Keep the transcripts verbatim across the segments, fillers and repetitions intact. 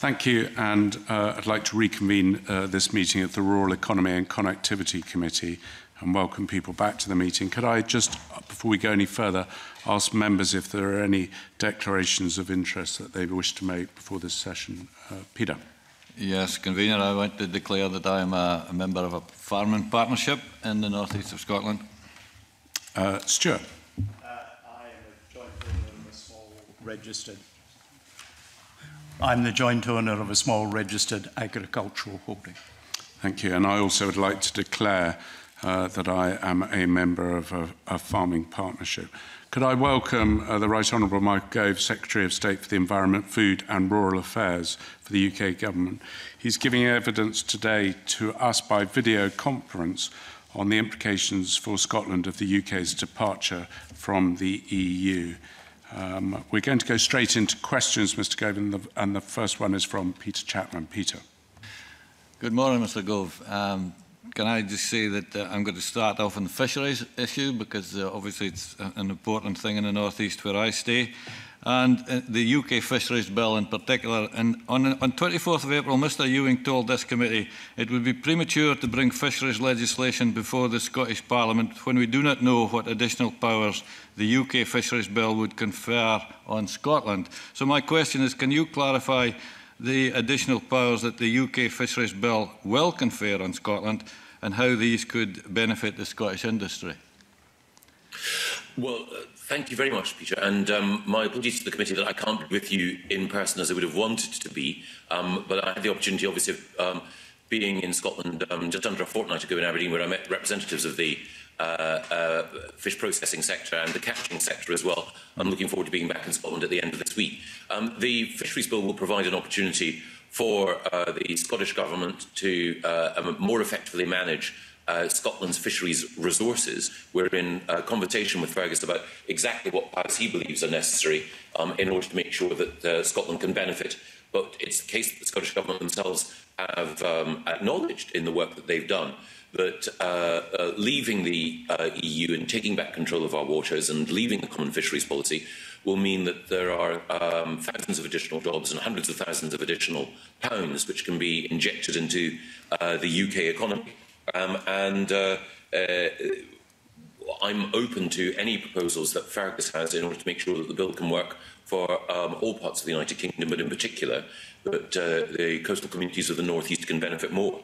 Thank you, and uh, I'd like to reconvene uh, this meeting of the Rural Economy and Connectivity Committee and welcome people back to the meeting. Could I just, before we go any further, ask members if there are any declarations of interest that they wish to make before this session? Uh, Peter. Yes, Convener, I want to declare that I am a, a member of a farming partnership in the north east of Scotland. Uh, Stuart. Uh, I am a joint owner of a small registered I'm the joint owner of a small registered agricultural holding. Thank you. And I also would like to declare uh, that I am a member of a, a farming partnership. Could I welcome uh, the Right Honourable Michael Gove, Secretary of State for the Environment, Food and Rural Affairs for the U K Government. He's giving evidence today to us by video conference on the implications for Scotland of the U K's departure from the E U. Um, we're going to go straight into questions, Mr Gove, and the, and the first one is from Peter Chapman. Peter. Good morning, Mr Gove. Um, can I just say that uh, I'm going to start off on the fisheries issue because uh, obviously it's an important thing in the North East where I stay. And uh, the U K Fisheries Bill in particular, and on, on twenty-fourth of April, Mr Ewing told this committee it would be premature to bring fisheries legislation before the Scottish Parliament when we do not know what additional powers the U K Fisheries Bill would confer on Scotland. So my question is, can you clarify the additional powers that the U K Fisheries Bill will confer on Scotland and how these could benefit the Scottish industry? Well, uh, thank you very much, Peter, and um, my apologies to the committee that I can't be with you in person as I would have wanted to be, um, but I had the opportunity, obviously, of um, being in Scotland um, just under a fortnight ago in Aberdeen, where I met representatives of the uh, uh, fish processing sector and the catching sector as well. I'm looking forward to being back in Scotland at the end of this week. Um, the Fisheries Bill will provide an opportunity for uh, the Scottish Government to uh, more effectively manage Uh, Scotland's fisheries resources. We're in uh, conversation with Fergus about exactly what powers he believes are necessary um, in order to make sure that uh, Scotland can benefit. But it's the case that the Scottish Government themselves have um, acknowledged in the work that they've done that uh, uh, leaving the uh, E U and taking back control of our waters and leaving the common fisheries policy will mean that there are um, thousands of additional jobs and hundreds of thousands of additional pounds which can be injected into uh, the U K economy. Um, and uh, uh, I'm open to any proposals that Fergus has in order to make sure that the bill can work for um, all parts of the United Kingdom, but in particular that uh, the coastal communities of the North East can benefit more.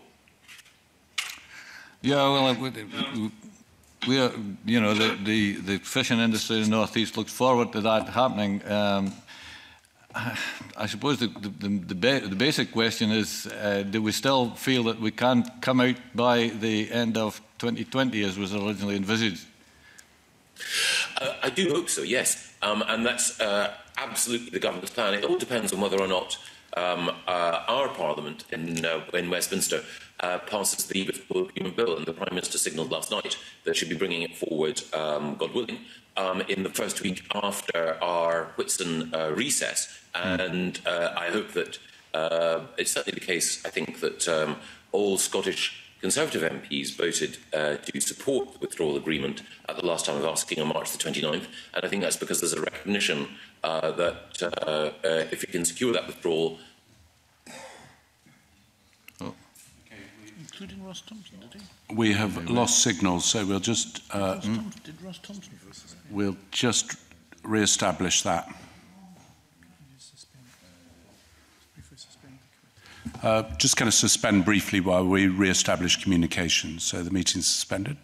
Yeah, well, uh, we are, you know, the, the, the fishing industry in the North East looks forward to that happening. Um, I suppose the, the, the, ba the basic question is, uh, do we still feel that we can't come out by the end of twenty twenty as was originally envisaged? Uh, I do hope so, yes. Um, and that's uh, absolutely the government's plan. It all depends on whether or not um, uh, our parliament in, uh, in Westminster uh, passes the human bill. And the Prime Minister signalled last night that she'd be bringing it forward, um, God willing, Um, in the first week after our Whitsun uh, recess, and uh, I hope that uh, it's certainly the case, I think, that um, all Scottish Conservative M Ps voted uh, to support the withdrawal agreement at the last time of asking on March the twenty-ninth, and I think that's because there's a recognition uh, that uh, uh, if we can secure that withdrawal... Oh. Okay, we... Including Ross Thompson, did he? We have okay, lost well. signals, so we'll just... Uh, Ross mm. Did Ross Thompson versus... We'll just re-establish that. Uh, just going to suspend briefly while we re-establish communication. So the meeting's suspended.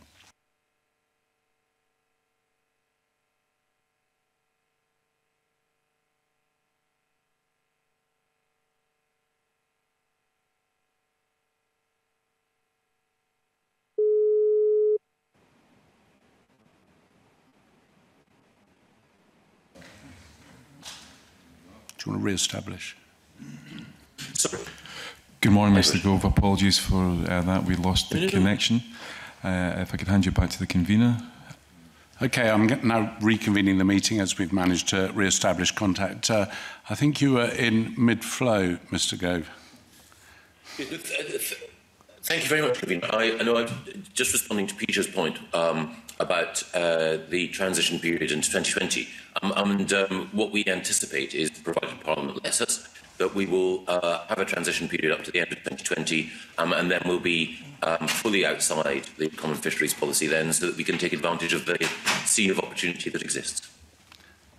Do you want to re-establish? Good morning, Mister Gove. Apologies for uh, that. We lost the connection. Uh, if I could hand you back to the convener. Okay, I'm now reconvening the meeting as we've managed to re-establish contact. Uh, I think you were in mid-flow, Mister Gove. Thank you very much, Convener. I, I know I'm just responding to Peter's point um, about uh, the transition period into twenty twenty. Um, and um, what we anticipate is, provided Parliament lets us, that we will uh, have a transition period up to the end of twenty twenty, um, and then we'll be um, fully outside the common fisheries policy then, so that we can take advantage of the sea of opportunity that exists.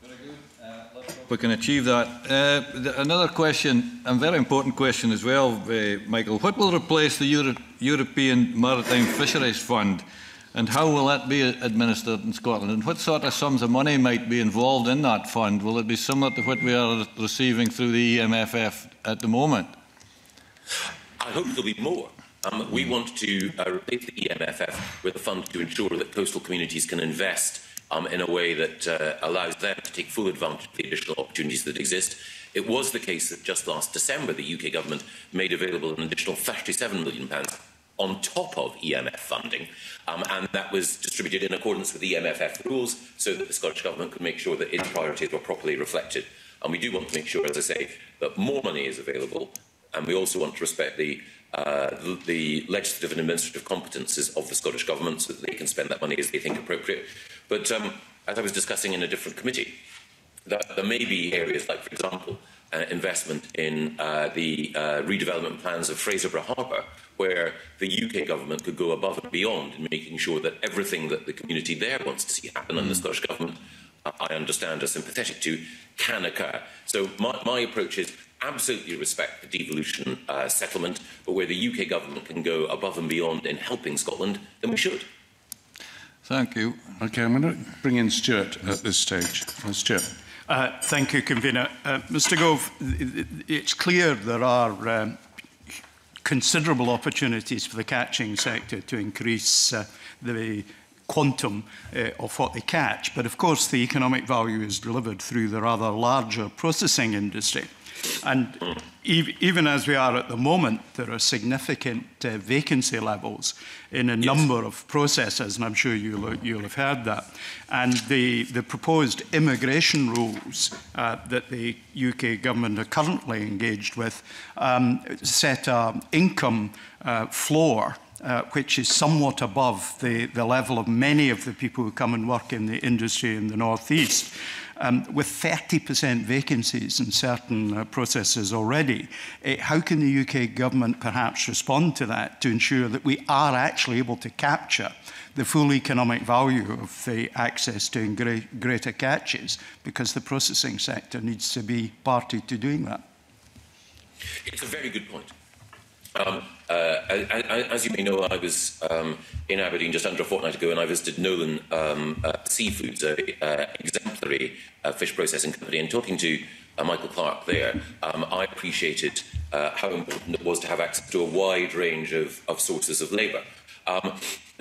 Very good. Uh, let's hope we can achieve that. Uh, the, another question, a very important question as well, uh, Michael. What will replace the Euro European Maritime Fisheries Fund, and how will that be administered in Scotland? And what sort of sums of money might be involved in that fund? Will it be similar to what we are receiving through the E M F F at the moment? I hope there will be more. Um, we want to uh, replace the E M F F with a fund to ensure that coastal communities can invest um, in a way that uh, allows them to take full advantage of the additional opportunities that exist. It was the case that just last December the U K Government made available an additional thirty-seven million pounds on top of E M F funding, um, and that was distributed in accordance with the E M F F rules, so that the Scottish Government could make sure that its priorities were properly reflected. And we do want to make sure, as I say, that more money is available, and we also want to respect the, uh, the legislative and administrative competences of the Scottish Government, so that they can spend that money as they think appropriate. But um, as I was discussing in a different committee, that there may be areas like, for example, Uh, investment in uh, the uh, redevelopment plans of Fraserburgh Harbour, where the U K Government could go above and beyond in making sure that everything that the community there wants to see happen, and the Scottish Government, uh, I understand, are sympathetic to, can occur. So my, my approach is absolutely respect the devolution uh, settlement, but where the U K Government can go above and beyond in helping Scotland, then we should. Thank you. OK, I'm going to bring in Stuart at this stage. Uh, Stuart. Uh, thank you, Convener. Uh, Mr Gove, it's clear there are um, considerable opportunities for the catching sector to increase uh, the quantum uh, of what they catch, but of course the economic value is delivered through the rather larger processing industry. And e even as we are at the moment, there are significant uh, vacancy levels in a yes. number of processors, and I'm sure you'll, you'll have heard that. And the, the proposed immigration rules uh, that the U K Government are currently engaged with um, set an income uh, floor Uh, which is somewhat above the, the level of many of the people who come and work in the industry in the North East. Um, with thirty percent vacancies in certain uh, processes already, uh, how can the U K Government perhaps respond to that to ensure that we are actually able to capture the full economic value of the access to great, greater catches, because the processing sector needs to be party to doing that? It's a very good point. Um, uh, I, I, as you may know, I was um, in Aberdeen just under a fortnight ago, and I visited Nolan um, uh, Seafoods, an uh, exemplary uh, fish processing company, and talking to uh, Michael Clark there, um, I appreciated uh, how important it was to have access to a wide range of, of sources of labour. Um,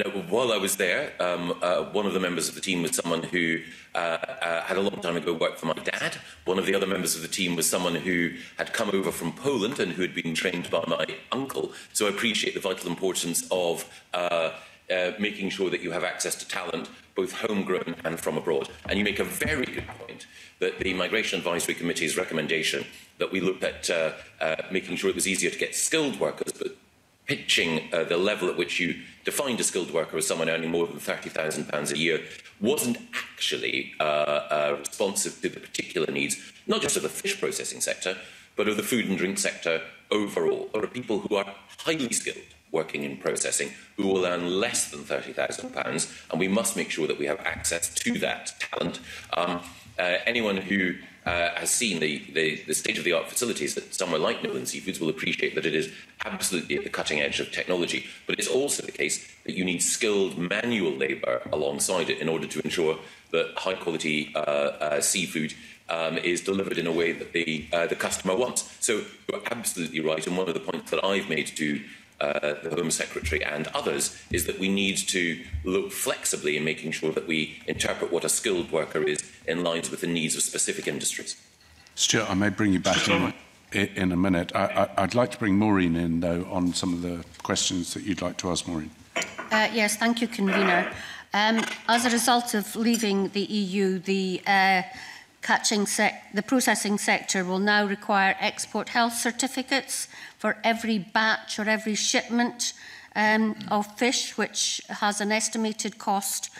now, while I was there, um, uh, one of the members of the team was someone who uh, uh, had a long time ago worked for my dad. One of the other members of the team was someone who had come over from Poland and who had been trained by my uncle. So I appreciate the vital importance of uh, uh, making sure that you have access to talent, both homegrown and from abroad. And you make a very good point that the Migration Advisory Committee's recommendation that we looked at uh, uh, making sure it was easier to get skilled workers, but pitching uh, the level at which you defined a skilled worker as someone earning more than thirty thousand pounds a year wasn't actually uh, uh, responsive to the particular needs, not just of the fish processing sector, but of the food and drink sector overall. There are people who are highly skilled working in processing who will earn less than thirty thousand pounds, and we must make sure that we have access to that talent. Um, uh, anyone who Uh, has seen the, the, the state-of-the-art facilities that somewhere like Nolan Seafoods will appreciate that it is absolutely at the cutting edge of technology. But it's also the case that you need skilled manual labour alongside it in order to ensure that high-quality uh, uh, seafood um, is delivered in a way that the, uh, the customer wants. So you're absolutely right, and one of the points that I've made to Uh, the Home Secretary and others is that we need to look flexibly in making sure that we interpret what a skilled worker is in lines with the needs of specific industries. Stuart, I may bring you back in, in a minute. I, I, I'd like to bring Maureen in, though, on some of the questions that you'd like to ask, Maureen. Uh, yes, thank you, Convener. Um, as a result of leaving the E U, the uh, catching sec the processing sector will now require export health certificates for every batch or every shipment um, of fish, which has an estimated cost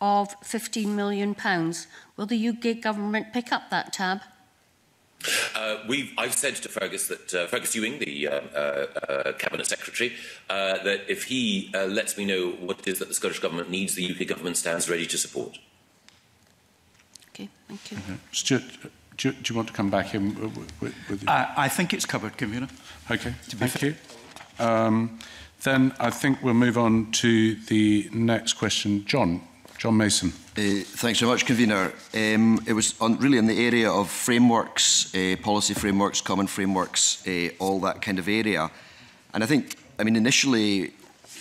of fifteen million pounds. Will the U K Government pick up that tab? Uh, we've, I've said to Fergus that uh, Fergus Ewing, the uh, uh, Cabinet Secretary, uh, that if he uh, lets me know what it is that the Scottish Government needs, the U K Government stands ready to support. Okay, thank you. Okay. Stuart, do you, do you want to come back in with, with, with I, I think it's covered, Commissioner. Okay, thank you. Um, then I think we'll move on to the next question. John. John Mason. Uh, thanks very much, Convener. Um, it was on, really in the area of frameworks, uh, policy frameworks, common frameworks, uh, all that kind of area. And I think, I mean, initially,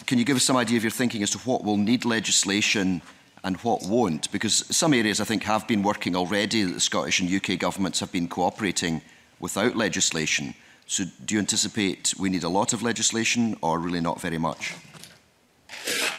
can you give us some idea of your thinking as to what will need legislation and what won't? Because some areas, I think, have been working already. The Scottish and U K governments have been cooperating without legislation. So do you anticipate we need a lot of legislation or really not very much?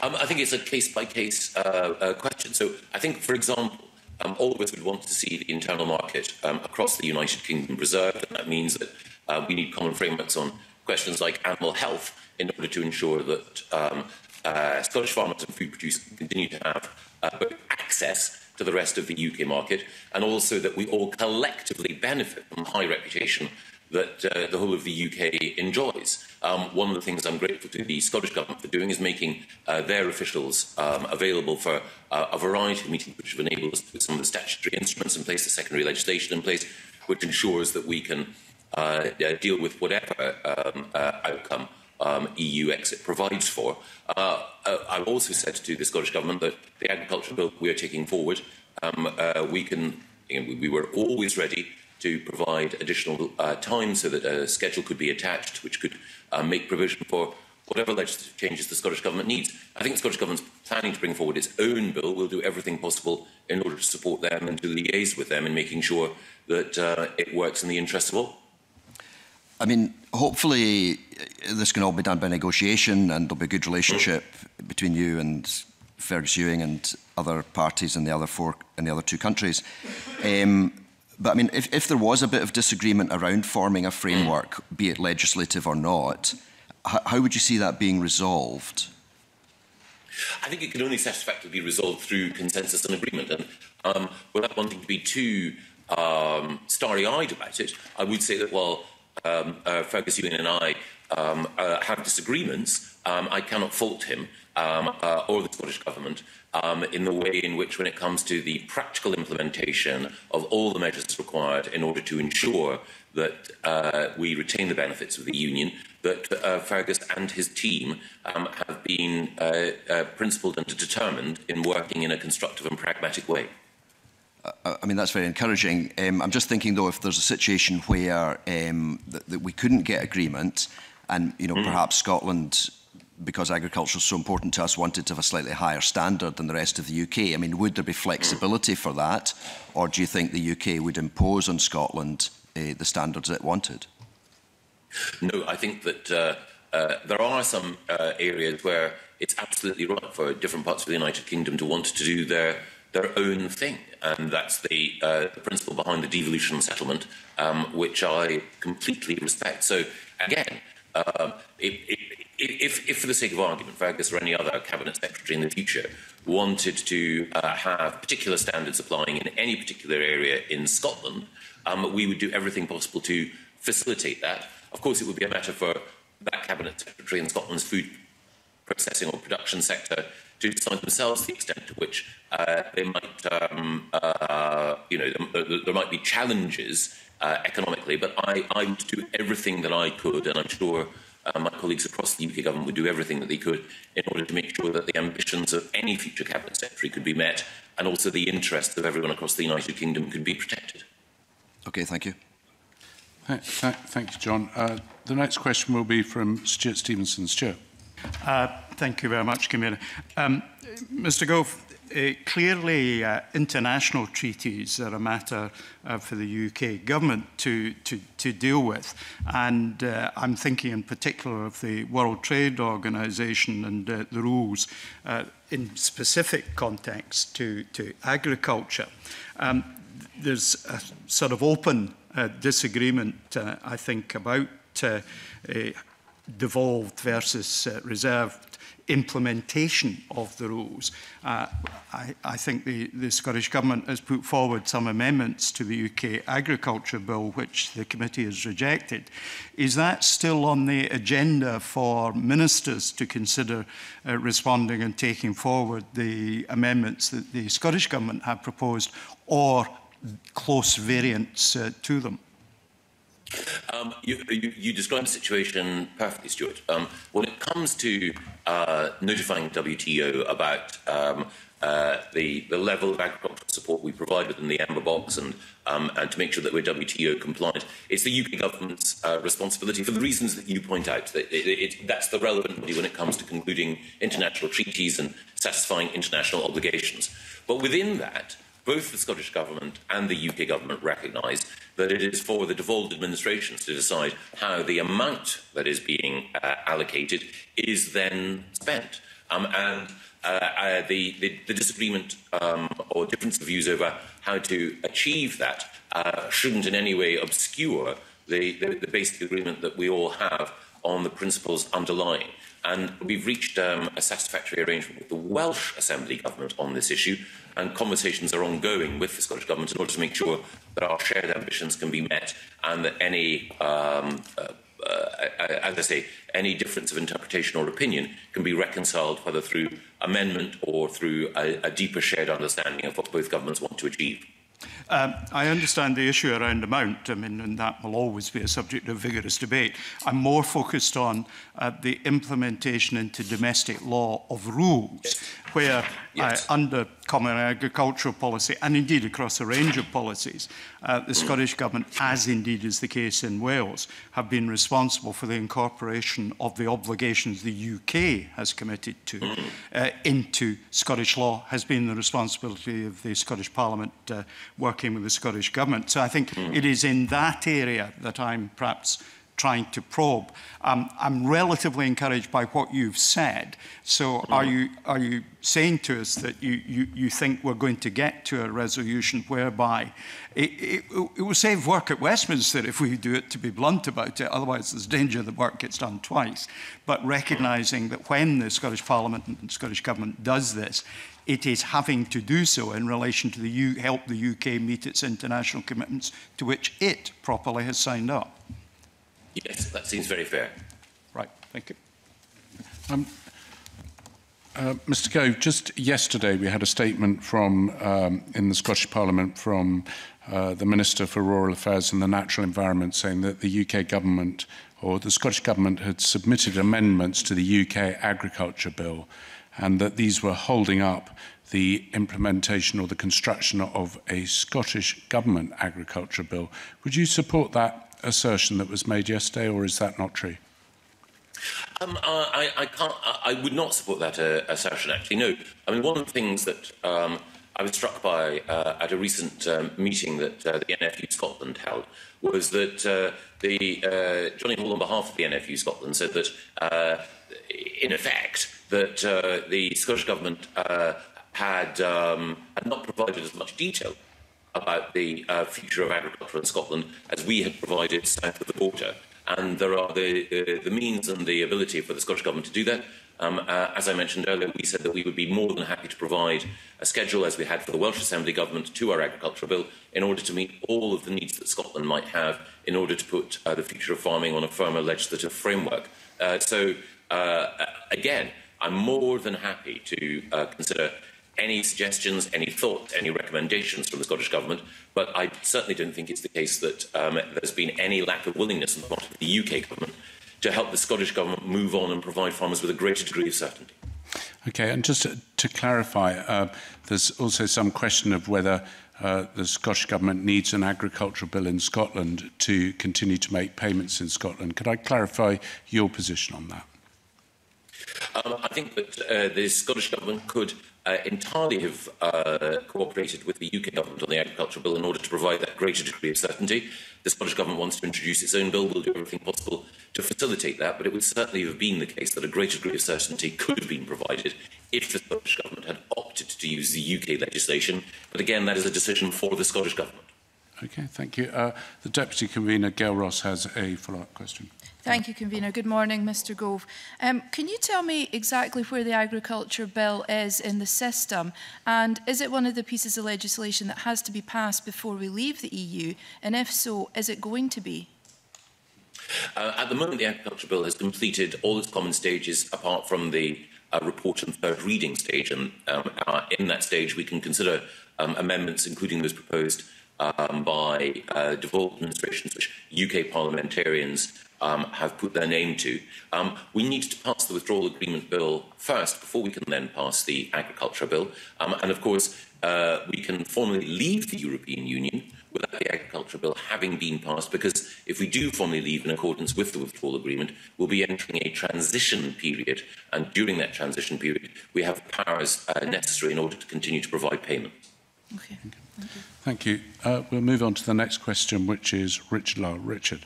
Um, I think it's a case-by-case uh, uh, question. So I think, for example, um, all of us would want to see the internal market um, across the United Kingdom preserved, and that means that uh, we need common frameworks on questions like animal health in order to ensure that um, uh, Scottish farmers and food producers continue to have uh, both access to the rest of the U K market, and also that we all collectively benefit from the high reputation that uh, the whole of the U K enjoys. Um, one of the things I'm grateful to the Scottish Government for doing is making uh, their officials um, available for uh, a variety of meetings which have enabled us to put some of the statutory instruments in place, the secondary legislation in place, which ensures that we can uh, deal with whatever um, uh, outcome um, E U exit provides for. Uh, I've also said to the Scottish Government that the agriculture bill we are taking forward, um, uh, we can, you know, we were always ready to provide additional uh, time so that a schedule could be attached which could uh, make provision for whatever legislative changes the Scottish Government needs. I think the Scottish Government's planning to bring forward its own bill. We'll do everything possible in order to support them and to liaise with them in making sure that uh, it works in the interests of all. I mean, hopefully this can all be done by negotiation and there'll be a good relationship mm-hmm. between you and Fergus Ewing and other parties in the other, four, in the other two countries. Um, But I mean, if, if there was a bit of disagreement around forming a framework, be it legislative or not, how, how would you see that being resolved? I think it can only satisfactorily be resolved through consensus and agreement. And um, without wanting to be too um, starry-eyed about it, I would say that while um, uh, Fergus Ewing and I um, uh, have disagreements, um, I cannot fault him um, uh, or the Scottish Government Um, in the way in which, when it comes to the practical implementation of all the measures required in order to ensure that uh, we retain the benefits of the Union, that uh, Fergus and his team um, have been uh, uh, principled and determined in working in a constructive and pragmatic way. I, I mean, that's very encouraging. Um, I'm just thinking, though, if there's a situation where um, th that we couldn't get agreement and, you know, mm. perhaps Scotland, because agriculture is so important to us, wanted to have a slightly higher standard than the rest of the U K. I mean, would there be flexibility for that? Or do you think the U K would impose on Scotland uh, the standards it wanted? No, I think that uh, uh, there are some uh, areas where it's absolutely right for different parts of the United Kingdom to want to do their, their own thing. And that's the, uh, the principle behind the devolution settlement, um, which I completely respect. So, again, um, it, it If, if, for the sake of argument, Fergus or any other Cabinet Secretary in the future wanted to uh, have particular standards applying in any particular area in Scotland, um, we would do everything possible to facilitate that. Of course, it would be a matter for that Cabinet Secretary in Scotland's food processing or production sector to decide themselves the extent to which uh, they might, um, uh, you know, there, there might be challenges uh, economically. But I, I would do everything that I could, and I'm sure Uh, my colleagues across the U K government would do everything that they could in order to make sure that the ambitions of any future Cabinet Secretary could be met, and also the interests of everyone across the United Kingdom could be protected. OK, thank you. Thank, thank, thank you, John. Uh, the next question will be from Stuart Stevenson. Stuart. Uh, thank you very much, Commissioner. Um, Mr Gove, uh, clearly uh, international treaties are a matter uh, for the U K government to, to, to deal with. And uh, I'm thinking in particular of the World Trade Organization and uh, the rules uh, in specific context to, to agriculture. Um, there's a sort of open uh, disagreement, uh, I think, about uh, uh, devolved versus uh, reserved implementation of the rules. Uh, I, I think the, the Scottish Government has put forward some amendments to the U K Agriculture Bill, which the committee has rejected. Is that still on the agenda for ministers to consider uh, responding and taking forward the amendments that the Scottish Government have proposed, or close variants uh, to them? Um, you, you, you described the situation perfectly, Stuart. Um, when it comes to uh, notifying W T O about um, uh, the, the level of agricultural support we provide within the amber box, and, um, and to make sure that we're W T O compliant, it's the U K government's uh, responsibility for the reasons that you point out. It, it, it, that's the relevant body when it comes to concluding international treaties and satisfying international obligations. But within that, both the Scottish Government and the U K Government recognise that it is for the devolved administrations to decide how the amount that is being uh, allocated is then spent. Um, and uh, uh, the, the, the disagreement um, or difference of views over how to achieve that uh, shouldn't in any way obscure the, the, the basic agreement that we all have on the principles underlying. And we've reached um, a satisfactory arrangement with the Welsh Assembly Government on this issue, and conversations are ongoing with the Scottish Government in order to make sure that our shared ambitions can be met, and that any, um, uh, uh, as I say, any difference of interpretation or opinion can be reconciled, whether through amendment or through a, a deeper shared understanding of what both governments want to achieve. Um, I understand the issue around amount, I mean, and that will always be a subject of vigorous debate. I'm more focused on uh, the implementation into domestic law of rules, yes. where yes. Uh, under common agricultural policy, and indeed across a range of policies, uh, the Scottish Government, as indeed is the case in Wales, have been responsible for the incorporation of the obligations the U K has committed to uh, into Scottish law. Has been the responsibility of the Scottish Parliament uh, working with the Scottish Government. So I think it is in that area that I'm perhaps trying to probe. Um, I'm relatively encouraged by what you've said. So mm. are you are you saying to us that you, you, you think we're going to get to a resolution whereby it, it, it will save work at Westminster if we do it, to be blunt about it, otherwise there's danger the work gets done twice. But recognising that when the Scottish Parliament and the Scottish Government does this, it is having to do so in relation to the U, help the U K meet its international commitments to which it properly has signed up. Yes, that seems very fair. Right, thank you. Um, uh, Mister Gove, just yesterday we had a statement from, um, in the Scottish Parliament from uh, the Minister for Rural Affairs and the Natural Environment, saying that the U K Government, or the Scottish Government, had submitted amendments to the U K Agriculture Bill, and that these were holding up the implementation or the construction of a Scottish Government Agriculture Bill. Would you support that assertion that was made yesterday, or is that not true? Um, I, I can't. I would not support that uh, assertion. Actually, no. I mean, one of the things that um, I was struck by uh, at a recent um, meeting that uh, the N F U Scotland held was that uh, the uh, Johnnie Hall, on behalf of the N F U Scotland, said that, uh, in effect, that uh, the Scottish Government uh, had, um, had not provided as much detail about the uh, future of agriculture in Scotland as we had provided south of the border. And there are the, uh, the means and the ability for the Scottish Government to do that. Um, uh, as I mentioned earlier, we said that we would be more than happy to provide a schedule, as we had for the Welsh Assembly Government, to our agricultural bill in order to meet all of the needs that Scotland might have in order to put uh, the future of farming on a firmer legislative framework. Uh, so, uh, again, I'm more than happy to uh, consider any suggestions, any thoughts, any recommendations from the Scottish Government, but I certainly don't think it's the case that um, there's been any lack of willingness on the part of the U K Government to help the Scottish Government move on and provide farmers with a greater degree of certainty. Okay, and just to, to clarify, uh, there's also some question of whether uh, the Scottish Government needs an agricultural bill in Scotland to continue to make payments in Scotland. Could I clarify your position on that? Um, I think that uh, the Scottish Government could uh, entirely have uh, cooperated with the U K Government on the Agricultural Bill in order to provide that greater degree of certainty. The Scottish Government wants to introduce its own bill. We'll do everything possible to facilitate that, but it would certainly have been the case that a greater degree of certainty could have been provided if the Scottish Government had opted to use the U K legislation. But again, that is a decision for the Scottish Government. Okay, thank you. Uh, the Deputy Convener, Gail Ross, has a follow-up question. Thank you, Convener. Good morning, Mr Gove. Um, can you tell me exactly where the Agriculture Bill is in the system? And is it one of the pieces of legislation that has to be passed before we leave the E U? And if so, is it going to be? Uh, at the moment, the Agriculture Bill has completed all its common stages apart from the uh, report and third reading stage. And um, uh, in that stage, we can consider um, amendments, including those proposed um, by uh, devolved administrations, which U K parliamentarians Um, have put their name to. Um, we need to pass the Withdrawal Agreement Bill first before we can then pass the Agriculture Bill. Um, and of course, uh, we can formally leave the European Union without the Agriculture Bill having been passed, because if we do formally leave in accordance with the Withdrawal Agreement, we'll be entering a transition period. And during that transition period, we have powers uh, necessary in order to continue to provide payment. Okay. Thank you. Thank you. Uh, we'll move on to the next question, which is Richard Lowe. Richard.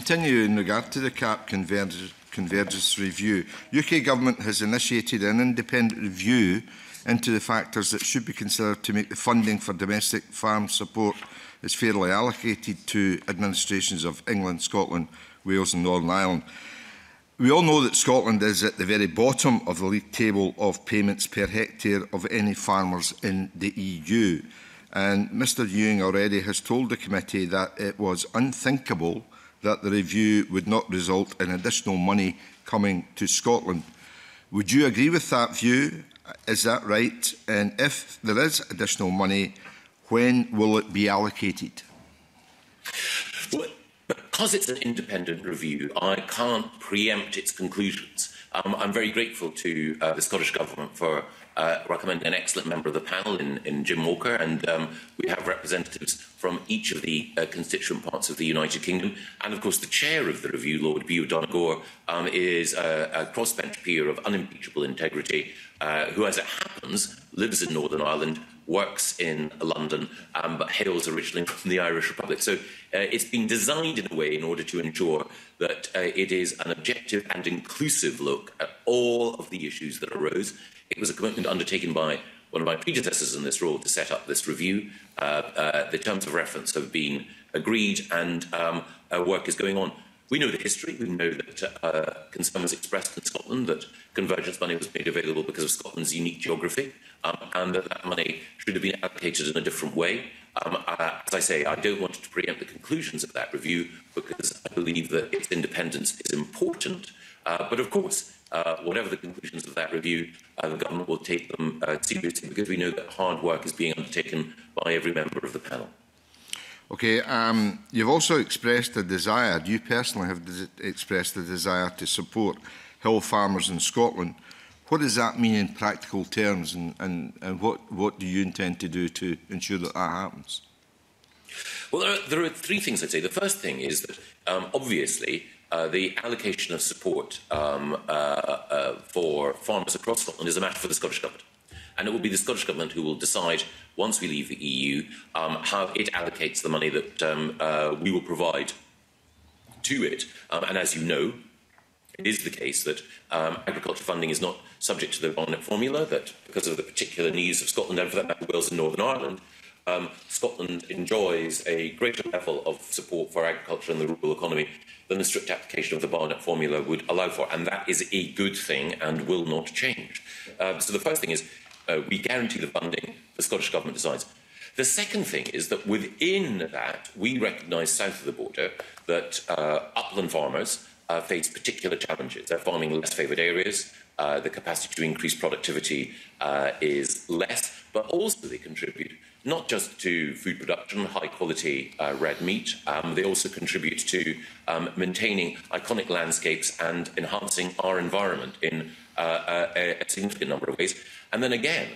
Continue in regard to the C A P convergence, convergence review. U K Government has initiated an independent review into the factors that should be considered to make the funding for domestic farm support is fairly allocated to administrations of England, Scotland, Wales and Northern Ireland. We all know that Scotland is at the very bottom of the league table of payments per hectare of any farmers in the E U. And Mr Ewing already has told the committee that it was unthinkable that the review would not result in additional money coming to Scotland. Would you agree with that view? Is that right? And if there is additional money, when will it be allocated? Well, because it's an independent review, I can't preempt its conclusions. Um, I'm very grateful to uh, the Scottish Government for uh, recommending an excellent member of the panel in, in Jim Walker, and um, we have representatives from each of the uh, constituent parts of the United Kingdom. And, of course, the chair of the review, Lord Bew O'Donoghue, um, is a, a crossbench peer of unimpeachable integrity uh, who, as it happens, lives in Northern Ireland, works in London, um, but hails originally from the Irish Republic. So uh, it's been designed in a way in order to ensure that uh, it is an objective and inclusive look at all of the issues that arose. It was a commitment undertaken by one of my predecessors in this role to set up this review. Uh, uh, the terms of reference have been agreed and um, uh, work is going on. We know the history. We know that uh, concern was expressed in Scotland that convergence money was made available because of Scotland's unique geography, um, and that that money should have been allocated in a different way. Um, uh, as I say, I don't want to preempt the conclusions of that review because I believe that its independence is important. Uh, but of course, uh, whatever the conclusions of that review, uh, the government will take them uh, seriously because we know that hard work is being undertaken by every member of the panel. Okay, um, you've also expressed a desire, you personally have expressed a desire to support hill farmers in Scotland. What does that mean in practical terms, and, and, and what, what do you intend to do to ensure that that happens? Well, there are, there are three things I'd say. The first thing is that, um, obviously, uh, the allocation of support um, uh, uh, for farmers across Scotland is a matter for the Scottish Government. And it will be the Scottish Government who will decide, once we leave the E U, um, how it allocates the money that um, uh, we will provide to it. Um, and as you know, it is the case that um, agriculture funding is not subject to the Barnett formula, that because of the particular needs of Scotland and, for that matter, Wales and Northern Ireland, um, Scotland enjoys a greater level of support for agriculture and the rural economy than the strict application of the Barnett formula would allow for. And that is a good thing and will not change. Uh, so the first thing is, Uh, we guarantee the funding, the Scottish Government decides. The second thing is that within that, we recognise south of the border that uh, upland farmers uh, face particular challenges. They're farming less favoured areas, uh, the capacity to increase productivity uh, is less, but also they contribute not just to food production, high-quality uh, red meat, um, they also contribute to um, maintaining iconic landscapes and enhancing our environment in Uh, a, a significant number of ways. And then again,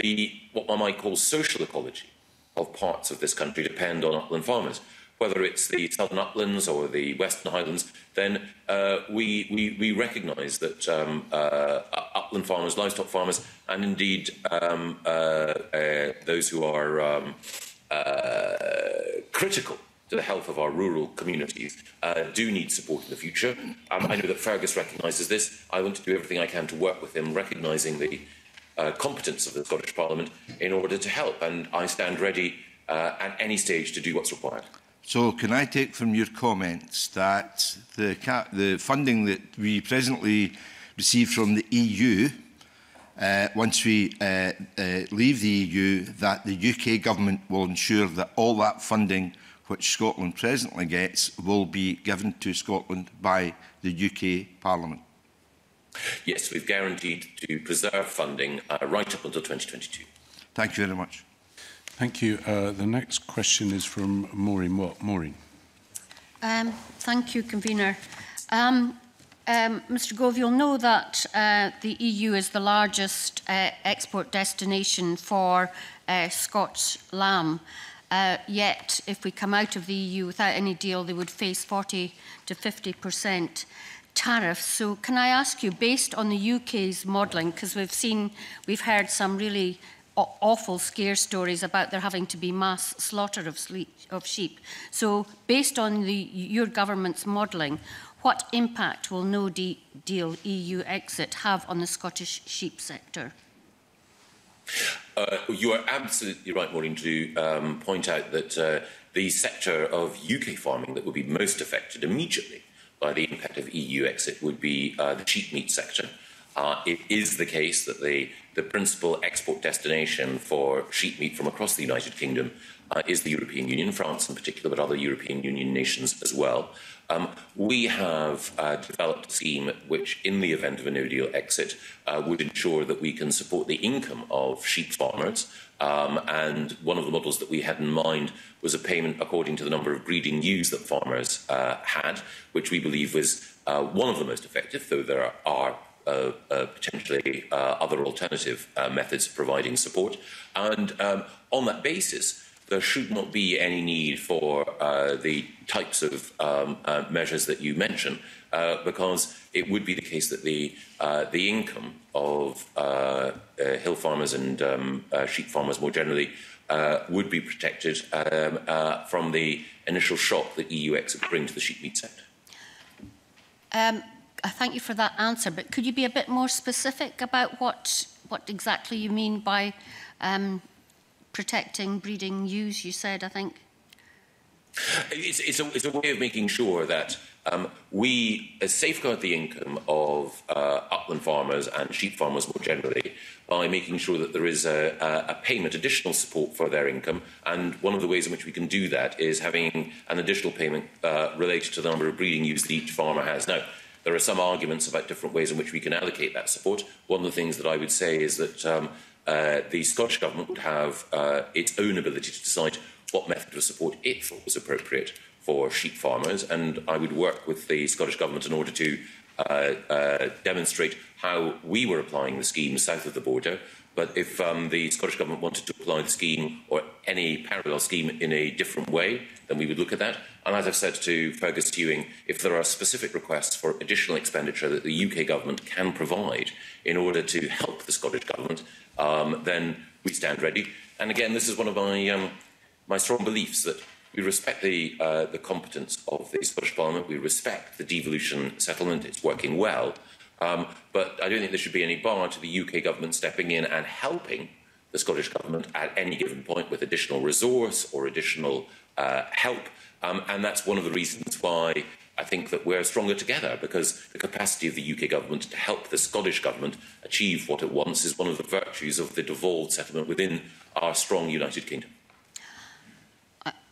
the what one might call social ecology of parts of this country depend on upland farmers. Whether it's the southern uplands or the western highlands, then uh, we, we, we recognise that um, uh, upland farmers, livestock farmers, and indeed um, uh, uh, those who are um, uh, critical to the health of our rural communities, uh, do need support in the future. Um, I know that Fergus recognises this. I want to do everything I can to work with him, recognising the uh, competence of the Scottish Parliament in order to help. And I stand ready uh, at any stage to do what's required. So can I take from your comments that the, cap the funding that we presently receive from the E U, uh, once we uh, uh, leave the E U, that the U K government will ensure that all that funding which Scotland presently gets will be given to Scotland by the U K Parliament? Yes, we've guaranteed to preserve funding uh, right up until twenty twenty-two. Thank you very much. Thank you. Uh, the next question is from Maureen Watt. Maureen. Um, thank you, Convener. Um, um, Mr Gove, you'll know that uh, the E U is the largest uh, export destination for uh, Scotch lamb. Uh, yet, if we come out of the E U without any deal, they would face forty to fifty percent tariffs. So, can I ask you, based on the U K's modelling, because we've seen, we've heard some really awful scare stories about there having to be mass slaughter of, of sheep. So, based on the, your government's modelling, what impact will no de deal E U exit have on the Scottish sheep sector? Uh, you are absolutely right, Maureen, to um, point out that uh, the sector of U K farming that would be most affected immediately by the impact of E U exit would be uh, the sheep meat sector. Uh, it is the case that the, the principal export destination for sheep meat from across the United Kingdom uh, is the European Union, France in particular, but other European Union nations as well. Um, we have uh, developed a scheme which, in the event of a no-deal exit, uh, would ensure that we can support the income of sheep farmers. Um, and one of the models that we had in mind was a payment according to the number of breeding ewes that farmers uh, had, which we believe was uh, one of the most effective, though there are uh, uh, potentially uh, other alternative uh, methods of providing support. And um, on that basis, there should not be any need for uh, the types of um, uh, measures that you mention, uh, because it would be the case that the, uh, the income of uh, uh, hill farmers and um, uh, sheep farmers more generally uh, would be protected um, uh, from the initial shock that E U exit would bring to the sheep meat sector. Um, thank you for that answer, but could you be a bit more specific about what, what exactly you mean by um, protecting breeding ewes, you said, I think? It's, it's, a, it's a way of making sure that um, we safeguard the income of uh, upland farmers and sheep farmers more generally by making sure that there is a, a payment, additional support for their income. And one of the ways in which we can do that is having an additional payment uh, related to the number of breeding ewes that each farmer has. Now, there are some arguments about different ways in which we can allocate that support. One of the things that I would say is that um, Uh, the Scottish Government would have uh, its own ability to decide what method of support it thought was appropriate for sheep farmers, and I would work with the Scottish Government in order to uh, uh, demonstrate how we were applying the scheme south of the border. But if um, the Scottish Government wanted to apply the scheme or any parallel scheme in a different way, then we would look at that. And as I've said to Fergus Ewing, if there are specific requests for additional expenditure that the U K Government can provide in order to help the Scottish Government, um, then we stand ready. And again, this is one of my, um, my strong beliefs, that we respect the, uh, the competence of the Scottish Parliament, we respect the devolution settlement, it's working well. Um, but I don't think there should be any bar to the U K Government stepping in and helping the Scottish Government at any given point with additional resource or additional uh, help. Um, and that's one of the reasons why I think that we're stronger together, because the capacity of the U K Government to help the Scottish Government achieve what it wants is one of the virtues of the devolved settlement within our strong United Kingdom.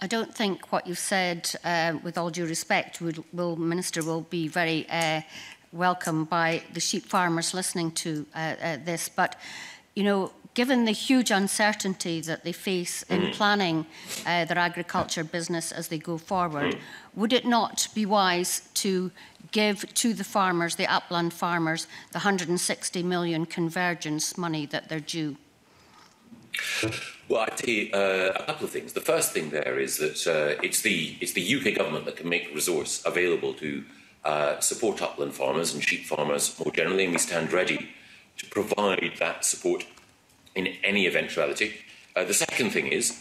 I don't think what you've said, uh, with all due respect, would, will, Minister, will be very... Uh, welcome by the sheep farmers listening to uh, uh, this, but you know, given the huge uncertainty that they face in planning uh, their agriculture business as they go forward, would it not be wise to give to the farmers, the upland farmers, the one hundred and sixty million convergence money that they're due? Well, I'd say uh, a couple of things. The first thing there is that uh, it's the it's the U K government that can make resource available to Uh, support upland farmers and sheep farmers more generally, and we stand ready to provide that support in any eventuality. Uh, the second thing is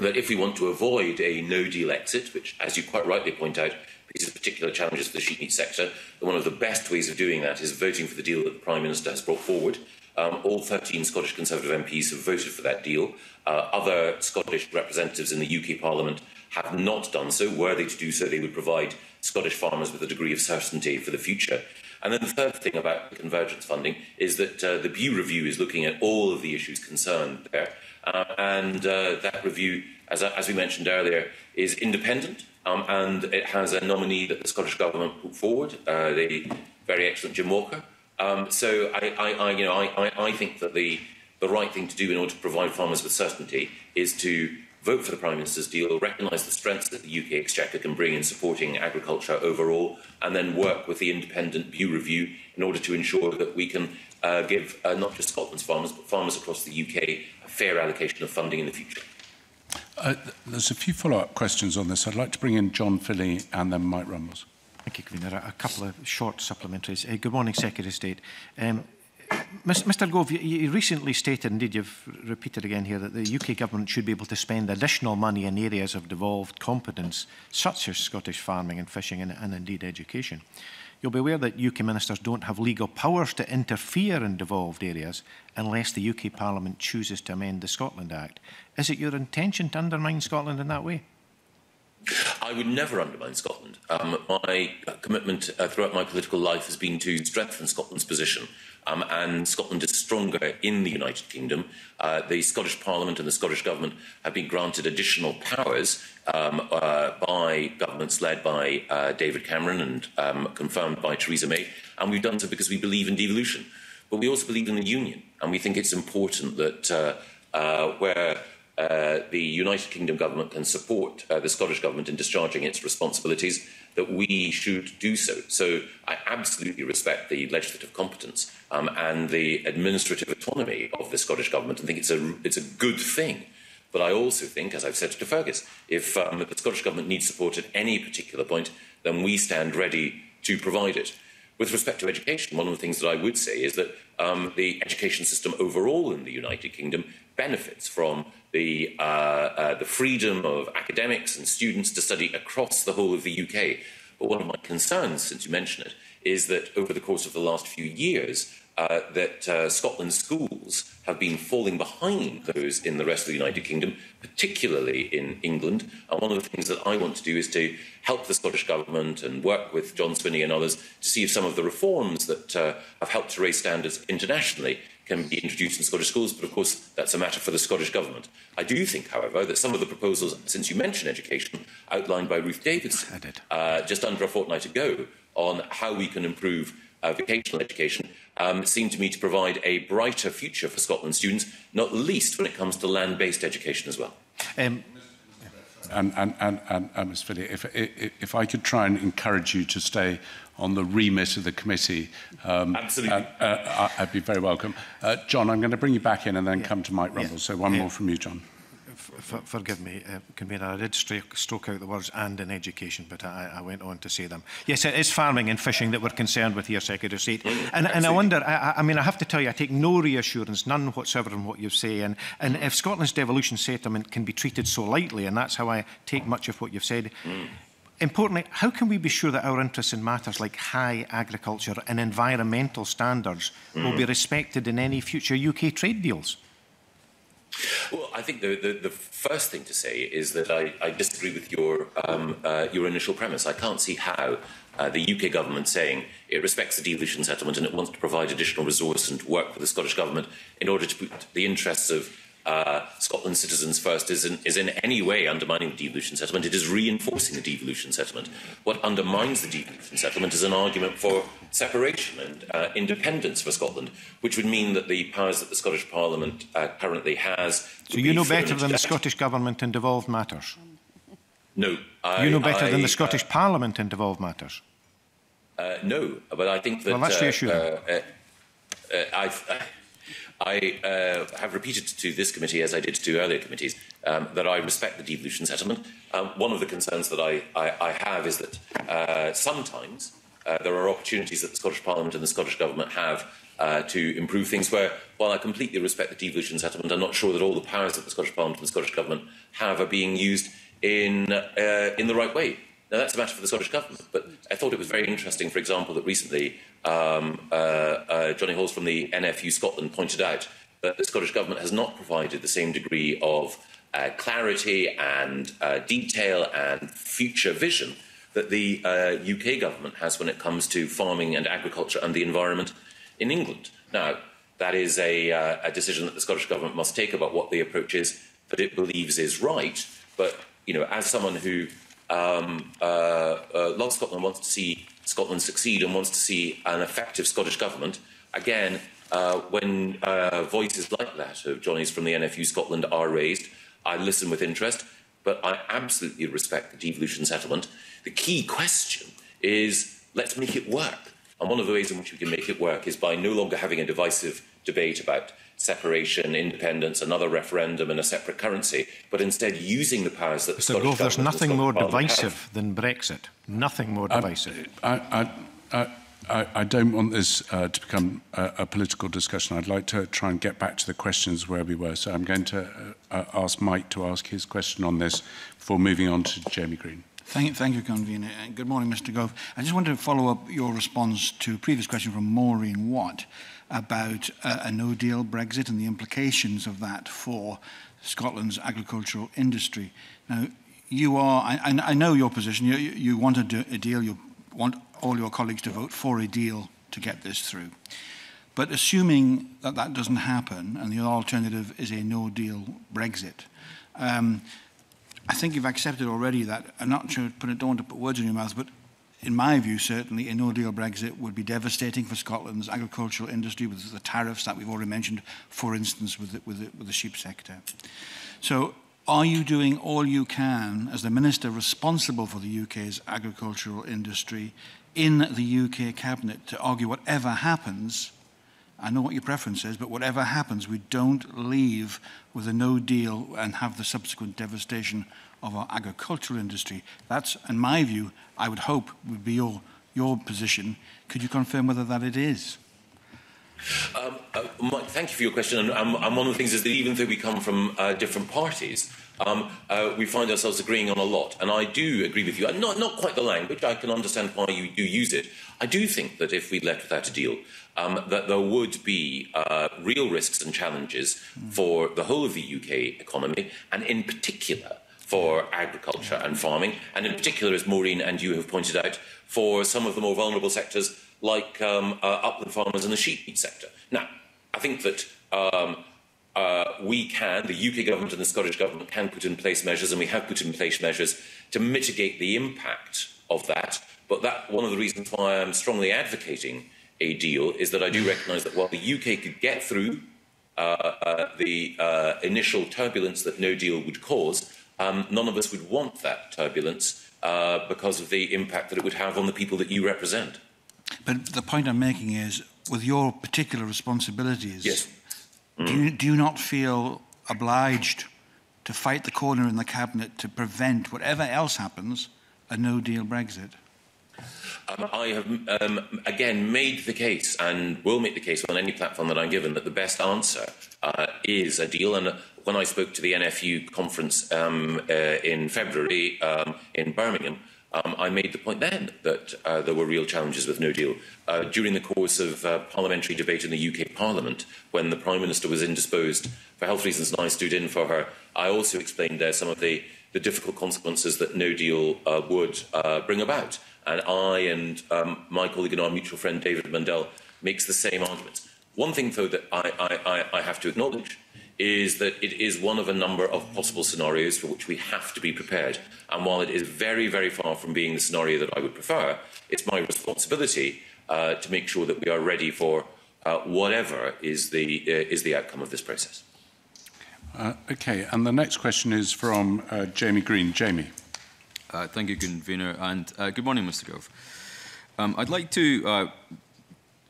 that if we want to avoid a no-deal exit, which, as you quite rightly point out, poses particular challenges for the sheep meat sector, then one of the best ways of doing that is voting for the deal that the Prime Minister has brought forward. Um, all thirteen Scottish Conservative M Ps have voted for that deal. Uh, other Scottish representatives in the U K Parliament have not done so. Were they to do so, they would provide Scottish farmers with a degree of certainty for the future. And then the third thing about convergence funding is that uh, the Bew Review is looking at all of the issues concerned there. Uh, and uh, that review, as, as we mentioned earlier, is independent, um, and it has a nominee that the Scottish Government put forward, uh, the very excellent Jim Walker. Um, so I, I, I, you know, I, I, I think that the, the right thing to do in order to provide farmers with certainty is to vote for the Prime Minister's deal, recognise the strengths that the U K Exchequer can bring in supporting agriculture overall, and then work with the independent Bew Review in order to ensure that we can uh, give uh, not just Scotland's farmers, but farmers across the U K, a fair allocation of funding in the future. Uh, there's a few follow-up questions on this. I'd like to bring in John Philley and then Mike Rumbles. Thank you, Convener. A couple of short supplementaries. Uh, good morning, Secretary of State. Um, Mister Gove, you recently stated, indeed you've repeated again here, that the U K Government should be able to spend additional money in areas of devolved competence, such as Scottish farming and fishing and, and indeed education. You'll be aware that U K ministers don't have legal powers to interfere in devolved areas unless the U K Parliament chooses to amend the Scotland Act. Is it your intention to undermine Scotland in that way? I would never undermine Scotland. Um, my commitment uh, throughout my political life has been to strengthen Scotland's position. Um, and Scotland is stronger in the United Kingdom. Uh, the Scottish Parliament and the Scottish Government have been granted additional powers um, uh, by governments led by uh, David Cameron and um, confirmed by Theresa May. And we've done so because we believe in devolution. But we also believe in the Union. And we think it's important that uh, uh, where uh, the United Kingdom Government can support uh, the Scottish Government in discharging its responsibilities, that we should do so. So I absolutely respect the legislative competence um, and the administrative autonomy of the Scottish Government, and think it's a, it's a good thing. But I also think, as I've said to Fergus, if um, the Scottish Government needs support at any particular point, then we stand ready to provide it. With respect to education, one of the things that I would say is that um, the education system overall in the United Kingdom benefits from the, uh, uh, the freedom of academics and students to study across the whole of the U K. But one of my concerns, since you mention it, is that over the course of the last few years, uh, that uh, Scotland's schools have been falling behind those in the rest of the United Kingdom, particularly in England. And one of the things that I want to do is to help the Scottish Government and work with John Swinney and others to see if some of the reforms that uh, have helped to raise standards internationally can be introduced in Scottish schools. But of course, that's a matter for the Scottish Government. I do think, however, that some of the proposals, since you mentioned education, outlined by Ruth Davidson uh, just under a fortnight ago on how we can improve uh, vocational education, um, seem to me to provide a brighter future for Scotland's students, not least when it comes to land-based education as well. Um, and, and, and, and, and Miz Philley, if, if, if I could try and encourage you to stay on the remit of the committee. Um, Absolutely. Uh, uh, I'd be very welcome. Uh, John, I'm going to bring you back in and then yeah. come to Mike Rumble. Yeah. So one yeah. more from you, John. For, forgive me, uh, Convener, I did stroke, stroke out the words "and in education," but I, I went on to say them. Yes, it is farming and fishing that we're concerned with here, Secretary of State. And, and I wonder, I, I mean, I have to tell you, I take no reassurance, none whatsoever, in what you say. And, and if Scotland's devolution settlement can be treated so lightly, and that's how I take much of what you've said, mm. importantly, how can we be sure that our interests in matters like high agriculture and environmental standards mm. will be respected in any future U K trade deals? Well, I think the, the, the first thing to say is that I, I disagree with your, um, uh, your initial premise. I can't see how uh, the U K Government saying it respects the devolution settlement and it wants to provide additional resource and to work with the Scottish Government in order to put the interests of Uh, Scotland's citizens first is in, is in any way undermining the devolution settlement. It is reinforcing the devolution settlement. What undermines the devolution settlement is an argument for separation and uh, independence for Scotland, which would mean that the powers that the Scottish Parliament uh, currently has... So you know better than the Scottish Government in devolved matters? No. I, you know better I, than the Scottish uh, Parliament in devolved matters? Uh, no, but I think that... Well, that's reassuring. Uh, uh, uh, I've... I, I uh, have repeated to this committee, as I did to earlier committees, um, that I respect the devolution settlement. Um, one of the concerns that I, I, I have is that uh, sometimes uh, there are opportunities that the Scottish Parliament and the Scottish Government have uh, to improve things where, while I completely respect the devolution settlement, I'm not sure that all the powers that the Scottish Parliament and the Scottish Government have are being used in, uh, in the right way. Now, that's a matter for the Scottish Government, but I thought it was very interesting, for example, that recently um, uh, uh, Johnnie Hall from the N F U Scotland pointed out that the Scottish Government has not provided the same degree of uh, clarity and uh, detail and future vision that the uh, U K Government has when it comes to farming and agriculture and the environment in England. Now, that is a, uh, a decision that the Scottish Government must take about what the approach is that it believes is right, but, you know, as someone who Um, uh, uh, loves Scotland, wants to see Scotland succeed and wants to see an effective Scottish Government. Again, uh, when uh, voices like that of Johnnie's from the N F U Scotland are raised, I listen with interest, but I absolutely respect the devolution settlement. The key question is, let's make it work. And one of the ways in which we can make it work is by no longer having a divisive debate about separation, independence, another referendum and a separate currency, but instead using the powers that the Scottish Government... There's nothing more divisive than Brexit. Nothing more divisive. I, I, I, I don't want this uh, to become a, a political discussion. I'd like to try and get back to the questions where we were. So I'm going to uh, ask Mike to ask his question on this before moving on to Jamie Green. Thank, thank you, Convener. Good morning, Mister Gove. I just wanted to follow up your response to a previous question from Maureen Watt about uh, a no-deal Brexit and the implications of that for Scotland's agricultural industry. Now, you are, I, I know your position, you, you want a, a deal, you want all your colleagues to vote for a deal to get this through. But assuming that that doesn't happen and the alternative is a no-deal Brexit, um, I think you've accepted already that, I'm not sure, I don't want to put words in your mouth, but in my view, certainly, a no-deal Brexit would be devastating for Scotland's agricultural industry with the tariffs that we've already mentioned, for instance, with the, with the, with the sheep sector. So are you doing all you can as the minister responsible for the U K's agricultural industry in the U K Cabinet to argue whatever happens, I know what your preference is, but whatever happens, we don't leave with a no deal and have the subsequent devastation of our agricultural industry? That's, in my view, I would hope would be your, your position. Could you confirm whether that it is? Um, uh, Mike, thank you for your question. And, um, and one of the things is that even though we come from uh, different parties, um, uh, we find ourselves agreeing on a lot. And I do agree with you. Not, not quite the language. I can understand why you do use it. I do think that if we left without a deal, Um, that there would be uh, real risks and challenges for the whole of the U K economy, and in particular for agriculture and farming, and in particular, as Maureen and you have pointed out, for some of the more vulnerable sectors like um, uh, upland farmers and the sheep meat sector. Now, I think that um, uh, we can, the U K Government and the Scottish Government can put in place measures, and we have put in place measures to mitigate the impact of that, but that one of the reasons why I'm strongly advocating a deal is that I do recognise that while the U K could get through uh, uh, the uh, initial turbulence that no deal would cause, um, none of us would want that turbulence uh, because of the impact that it would have on the people that you represent. But the point I'm making is, with your particular responsibilities, yes. Mm. do, you, do you not feel obliged to fight the corner in the Cabinet to prevent, whatever else happens, a no-deal Brexit? Um, I have, um, again, made the case and will make the case on any platform that I'm given that the best answer uh, is a deal. And when I spoke to the N F U conference um, uh, in February um, in Birmingham, um, I made the point then that uh, there were real challenges with no deal. Uh, during the course of uh, parliamentary debate in the U K Parliament, when the Prime Minister was indisposed for health reasons and I stood in for her, I also explained there some of the, the difficult consequences that no deal uh, would uh, bring about. And I and um, my colleague and our mutual friend David Mundell makes the same arguments. One thing, though, that I, I, I have to acknowledge is that it is one of a number of possible scenarios for which we have to be prepared. And while it is very, very far from being the scenario that I would prefer, it's my responsibility uh, to make sure that we are ready for uh, whatever is the, uh, is the outcome of this process. Uh, OK, and the next question is from uh, Jamie Green. Jamie. Uh, thank you, Convener, and uh, good morning, Mister Gove. Um, I'd like to uh,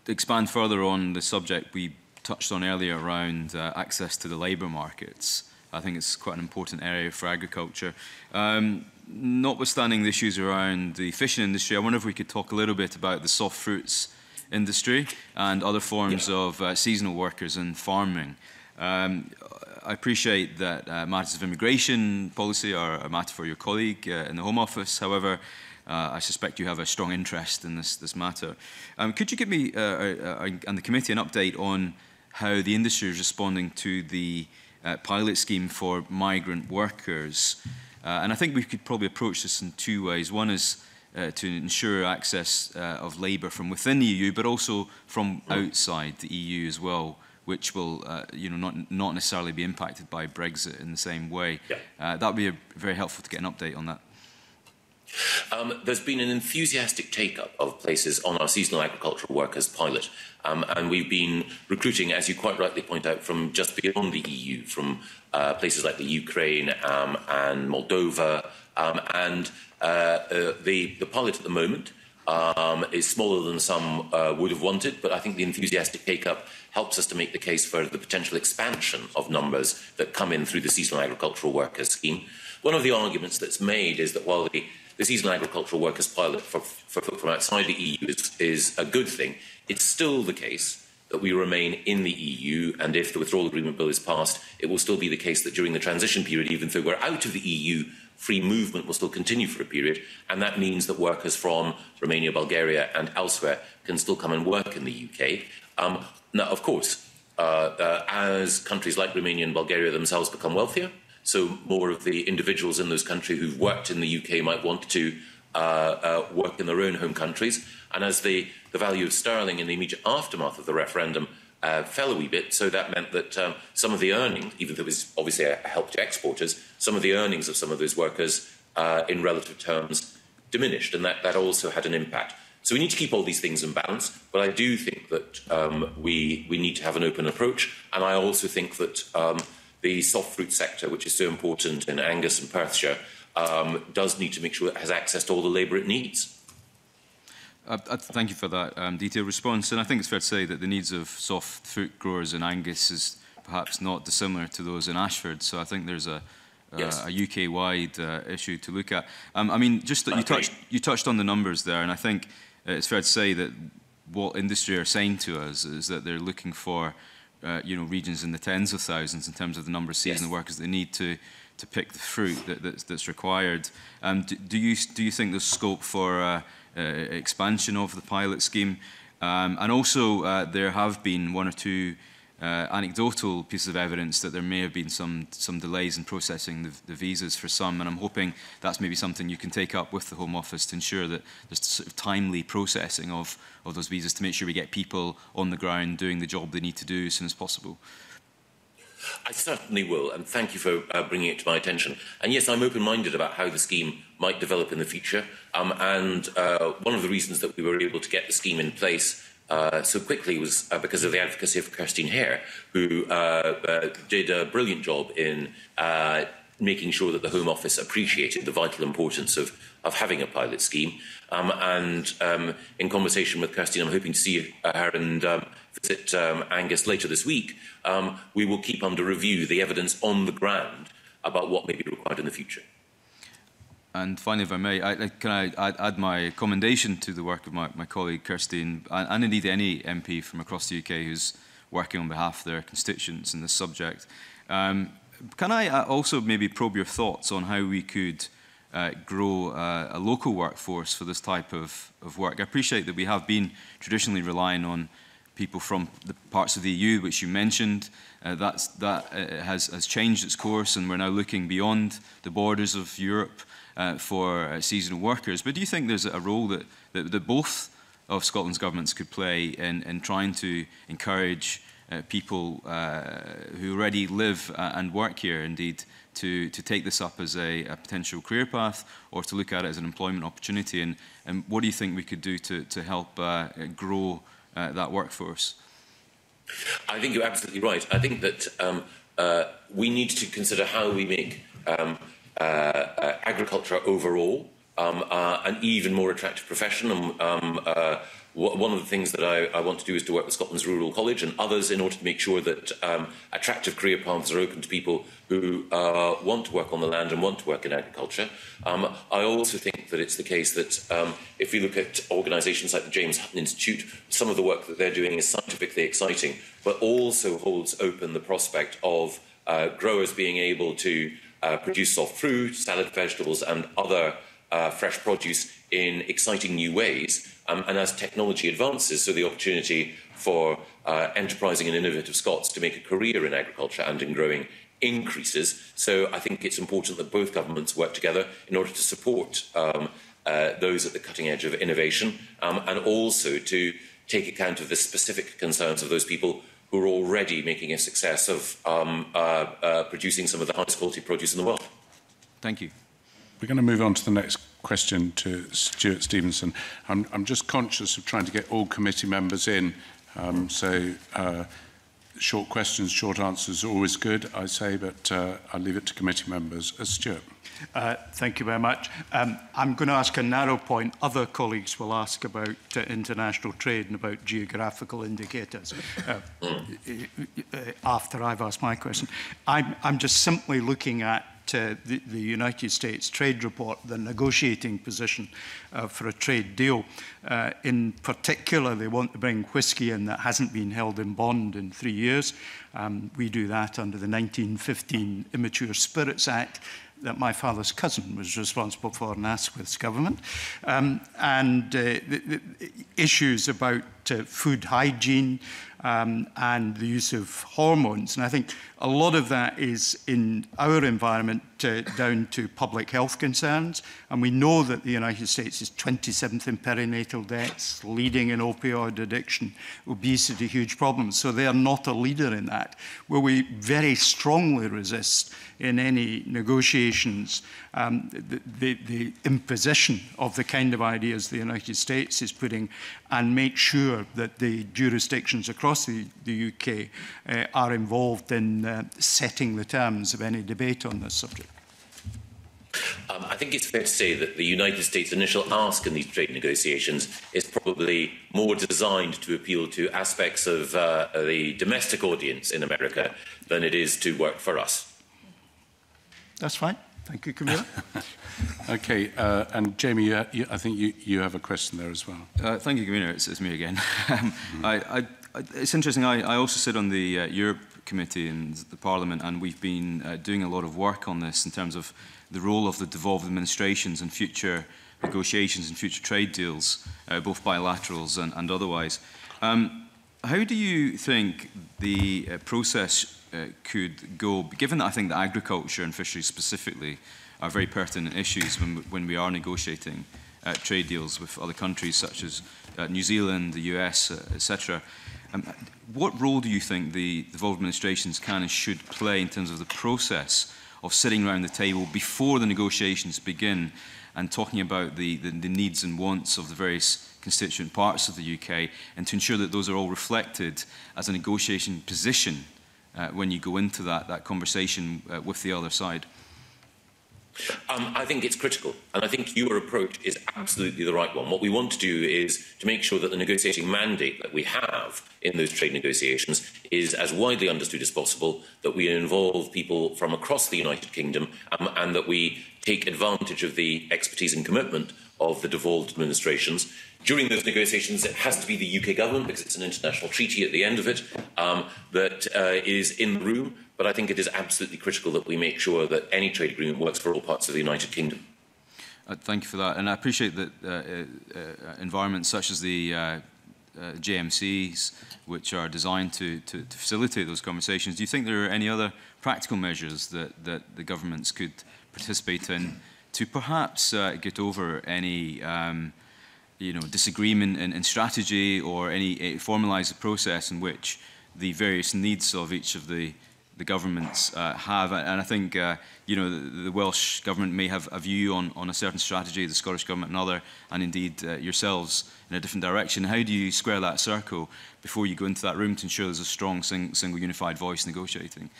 expand further on the subject we touched on earlier around uh, access to the labour markets. I think it's quite an important area for agriculture. Um, notwithstanding the issues around the fishing industry, I wonder if we could talk a little bit about the soft fruits industry and other forms yeah. of uh, seasonal workers and farming. Um, I appreciate that uh, matters of immigration policy are a matter for your colleague uh, in the Home Office. However, Uh, I suspect you have a strong interest in this, this matter. Um, could you give me uh, uh, and the committee an update on how the industry is responding to the uh, pilot scheme for migrant workers? Uh, and I think we could probably approach this in two ways. One is uh, to ensure access uh, of labour from within the E U, but also from outside the E U as well, which will uh, you know, not, not necessarily be impacted by Brexit in the same way. Yeah. Uh, that would be a, very helpful to get an update on that. Um, there's been an enthusiastic take-up of places on our seasonal agricultural workers pilot, um, and we've been recruiting, as you quite rightly point out, from just beyond the E U, from uh, places like the Ukraine um, and Moldova, um, and uh, uh, the, the pilot at the moment um, is smaller than some uh, would have wanted, but I think the enthusiastic take-up helps us to make the case for the potential expansion of numbers that come in through the seasonal agricultural workers scheme. One of the arguments that's made is that while the The seasonal agricultural workers pilot for, for folk from outside the E U is, is a good thing, it's still the case that we remain in the E U, and if the withdrawal agreement bill is passed, it will still be the case that during the transition period, even though we're out of the E U, free movement will still continue for a period, and that means that workers from Romania, Bulgaria and elsewhere can still come and work in the U K. Um, now, of course, uh, uh, as countries like Romania and Bulgaria themselves become wealthier, so more of the individuals in those countries who've worked in the U K might want to uh, uh, work in their own home countries. And as the, the value of sterling in the immediate aftermath of the referendum uh, fell a wee bit, so that meant that um, some of the earnings, even though it was obviously a help to exporters, some of the earnings of some of those workers uh, in relative terms diminished, and that, that also had an impact. So we need to keep all these things in balance, but I do think that um, we, we need to have an open approach, and I also think that Um, the soft fruit sector, which is so important in Angus and Perthshire, um, does need to make sure it has access to all the labour it needs. Uh, uh, thank you for that um, detailed response. And I think it's fair to say that the needs of soft fruit growers in Angus is perhaps not dissimilar to those in Ashford. So I think there's a, uh, yes. a U K-wide uh, issue to look at. Um, I mean, just that you touched, you touched on the numbers there, and I think it's fair to say that what industry are saying to us is that they're looking for Uh, you know, regions in the tens of thousands in terms of the number of seasonal yes. workers they need to to pick the fruit that, that's, that's required. Um, do, do you do you think there's scope for uh, uh, expansion of the pilot scheme? Um, and also, uh, there have been one or two uh, anecdotal pieces of evidence that there may have been some some delays in processing the, the visas for some. And I'm hoping that's maybe something you can take up with the Home Office to ensure that there's sort of timely processing of. of those visas to make sure we get people on the ground doing the job they need to do as soon as possible. I certainly will, and thank you for uh, bringing it to my attention. And yes, I'm open-minded about how the scheme might develop in the future. Um, and uh, one of the reasons that we were able to get the scheme in place uh, so quickly was uh, because of the advocacy of Kirstene Hair, who uh, uh, did a brilliant job in uh, making sure that the Home Office appreciated the vital importance of, of having a pilot scheme. Um, and um, in conversation with Kirstene, I'm hoping to see her and um, visit um, Angus later this week. Um, we will keep under review the evidence on the ground about what may be required in the future. And finally, if I may, I, can I add my commendation to the work of my, my colleague Kirstene, and, and indeed any M P from across the U K who's working on behalf of their constituents in this subject. Um, Can I also maybe probe your thoughts on how we could uh, grow uh, a local workforce for this type of, of work? I appreciate that we have been traditionally relying on people from the parts of the E U which you mentioned. Uh, that's, that uh, has, has changed its course, and we're now looking beyond the borders of Europe uh, for uh, seasonal workers. But do you think there's a role that, that, that both of Scotland's governments could play in, in trying to encourage Uh, people uh, who already live uh, and work here, indeed, to, to take this up as a, a potential career path, or to look at it as an employment opportunity? And, and what do you think we could do to, to help uh, grow uh, that workforce? I think you're absolutely right. I think that um, uh, we need to consider how we make um, uh, uh, agriculture overall um, uh, an even more attractive profession. And, um, uh, One of the things that I, I want to do is to work with Scotland's Rural College and others in order to make sure that um, attractive career paths are open to people who uh, want to work on the land and want to work in agriculture. Um, I also think that it's the case that um, if we look at organisations like the James Hutton Institute, some of the work that they're doing is scientifically exciting, but also holds open the prospect of uh, growers being able to uh, produce soft fruit, salad, vegetables and other uh, fresh produce in exciting new ways, um, and as technology advances, so the opportunity for uh, enterprising and innovative Scots to make a career in agriculture and in growing increases. So I think it's important that both governments work together in order to support um, uh, those at the cutting edge of innovation, um, and also to take account of the specific concerns of those people who are already making a success of um, uh, uh, producing some of the highest quality produce in the world. Thank you. We're going to move on to the next question to Stuart Stevenson. I'm, I'm just conscious of trying to get all committee members in, um, so uh, short questions, short answers are always good, I say, but uh, I'll leave it to committee members. Uh, Stuart. Uh, thank you very much. Um, I'm going to ask a narrow point. Other colleagues will ask about uh, international trade and about geographical indicators uh, after I've asked my question. I'm, I'm just simply looking at Uh, the, the United States trade report, the negotiating position uh, for a trade deal. Uh, in particular, they want to bring whisky in that hasn't been held in bond in three years. Um, we do that under the nineteen fifteen Immature Spirits Act that my father's cousin was responsible for in Asquith's government. Um, and uh, the, the issues about uh, food hygiene, Um, and the use of hormones. And I think a lot of that is in our environment uh, down to public health concerns. And we know that the United States is twenty-seventh in perinatal deaths, leading in opioid addiction, obesity, huge problems. So they are not a leader in that. Will we very strongly resist in any negotiations um, the, the, the imposition of the kind of ideas the United States is putting, and make sure that the jurisdictions across The, the U K uh, are involved in uh, setting the terms of any debate on this subject? Um, I think it's fair to say that the United States' initial ask in these trade negotiations is probably more designed to appeal to aspects of uh, the domestic audience in America than it is to work for us. That's fine. Thank you, Camilla. OK, uh, and Jamie, you, you, I think you, you have a question there as well. Uh, thank you, Camilla. It's, it's me again. um, mm. I, I It's interesting, I, I also sit on the uh, Europe Committee in the Parliament, and we've been uh, doing a lot of work on this in terms of the role of the devolved administrations in future negotiations and future trade deals, uh, both bilaterals and, and otherwise. Um, how do you think the uh, process uh, could go, given that I think that agriculture and fisheries specifically are very pertinent issues when, when we are negotiating uh, trade deals with other countries such as uh, New Zealand, the U S, uh, et cetera. Um, what role do you think the devolved administrations can and should play in terms of the process of sitting around the table before the negotiations begin and talking about the, the, the needs and wants of the various constituent parts of the U K, and to ensure that those are all reflected as a negotiation position uh, when you go into that, that conversation uh, with the other side? Um, I think it's critical, and I think your approach is absolutely the right one. What we want to do is to make sure that the negotiating mandate that we have in those trade negotiations is as widely understood as possible, that we involve people from across the United Kingdom, um, and that we take advantage of the expertise and commitment of the devolved administrations. During those negotiations, it has to be the U K government, because it's an international treaty at the end of it, um, that uh, is in the room. But I think it is absolutely critical that we make sure that any trade agreement works for all parts of the United Kingdom. Uh, thank you for that. And I appreciate that uh, uh, environments such as the uh, uh, J M Cs, which are designed to, to, to facilitate those conversations. Do you think there are any other practical measures that, that the governments could participate in to perhaps uh, get over any um, you know, disagreement in, in strategy, or any uh, formalise a process in which the various needs of each of the the governments uh, have? And I think uh, you know the, the Welsh government may have a view on, on a certain strategy, the Scottish government another, and indeed uh, yourselves in a different direction. How do you square that circle before you go into that room to ensure there's a strong sing single unified voice negotiating?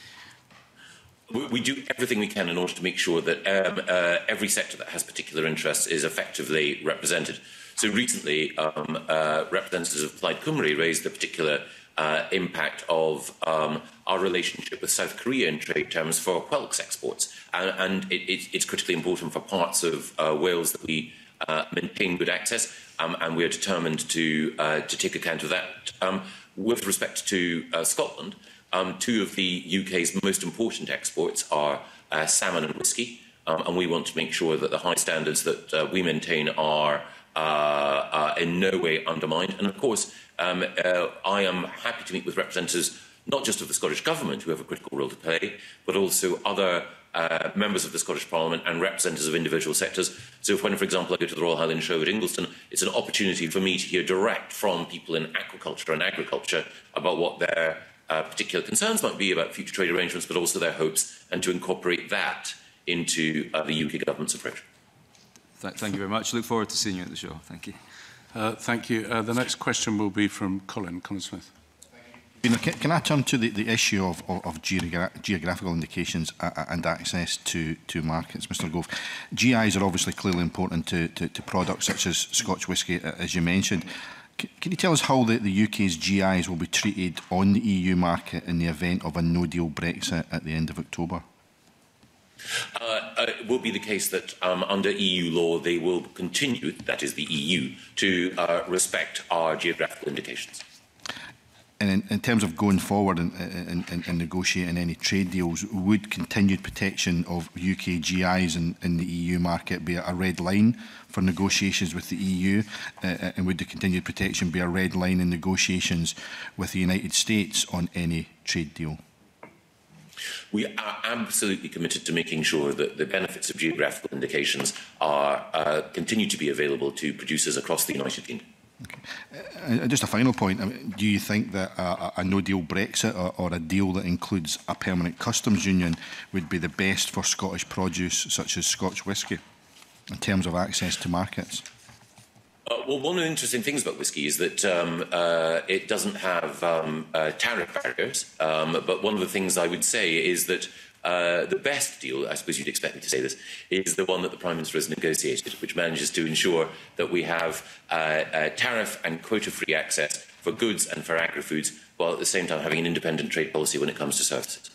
We, we do everything we can in order to make sure that um, uh, every sector that has particular interests is effectively represented. So recently um, uh, representatives of Plaid Cymru raised the particular Uh, impact of um, our relationship with South Korea in trade terms for whelks exports. And, and it, it, it's critically important for parts of uh, Wales that we uh, maintain good access, um, and we are determined to, uh, to take account of that. Um, with respect to uh, Scotland, um, two of the U K's most important exports are uh, salmon and whisky, um, and we want to make sure that the high standards that uh, we maintain are uh, uh, in no way undermined. And of course, um, uh, I am happy to meet with representatives not just of the Scottish Government, who have a critical role to play, but also other uh, members of the Scottish Parliament and representatives of individual sectors. So when, for example, I go to the Royal Highland Show at Ingleston, it's an opportunity for me to hear direct from people in aquaculture and agriculture about what their uh, particular concerns might be about future trade arrangements, but also their hopes, and to incorporate that into uh, the U K Government's approach. Th thank you very much. I look forward to seeing you at the show. Thank you. Uh, thank you. Uh, the next question will be from Colin, Colin Smith. Can, can I turn to the, the issue of, of, of geogra geographical indications and access to, to markets, Mister Gove? G Is are obviously clearly important to, to, to products such as Scotch whisky, as you mentioned. C can you tell us how the, the U K's G Is will be treated on the E U market in the event of a no-deal Brexit at the end of October? Uh, it will be the case that um, under E U law they will continue, that is the E U, to uh, respect our geographical indications. And in, in terms of going forward and, and, and, and negotiating any trade deals, would continued protection of U K G Is in, in the E U market be a red line for negotiations with the E U? Uh, and would the continued protection be a red line in negotiations with the United States on any trade deal? We are absolutely committed to making sure that the benefits of geographical indications are uh, continue to be available to producers across the United Kingdom. Okay. Uh, just a final point. I mean, do you think that uh, a no-deal Brexit or, or a deal that includes a permanent customs union would be the best for Scottish produce, such as Scotch whisky, in terms of access to markets? Uh, well, one of the interesting things about whisky is that um, uh, it doesn't have um, uh, tariff barriers. Um, but one of the things I would say is that Uh, the best deal, I suppose you'd expect me to say this, is the one that the Prime Minister has negotiated, which manages to ensure that we have uh, uh, tariff and quota-free access for goods and for agri-foods, while at the same time having an independent trade policy when it comes to services.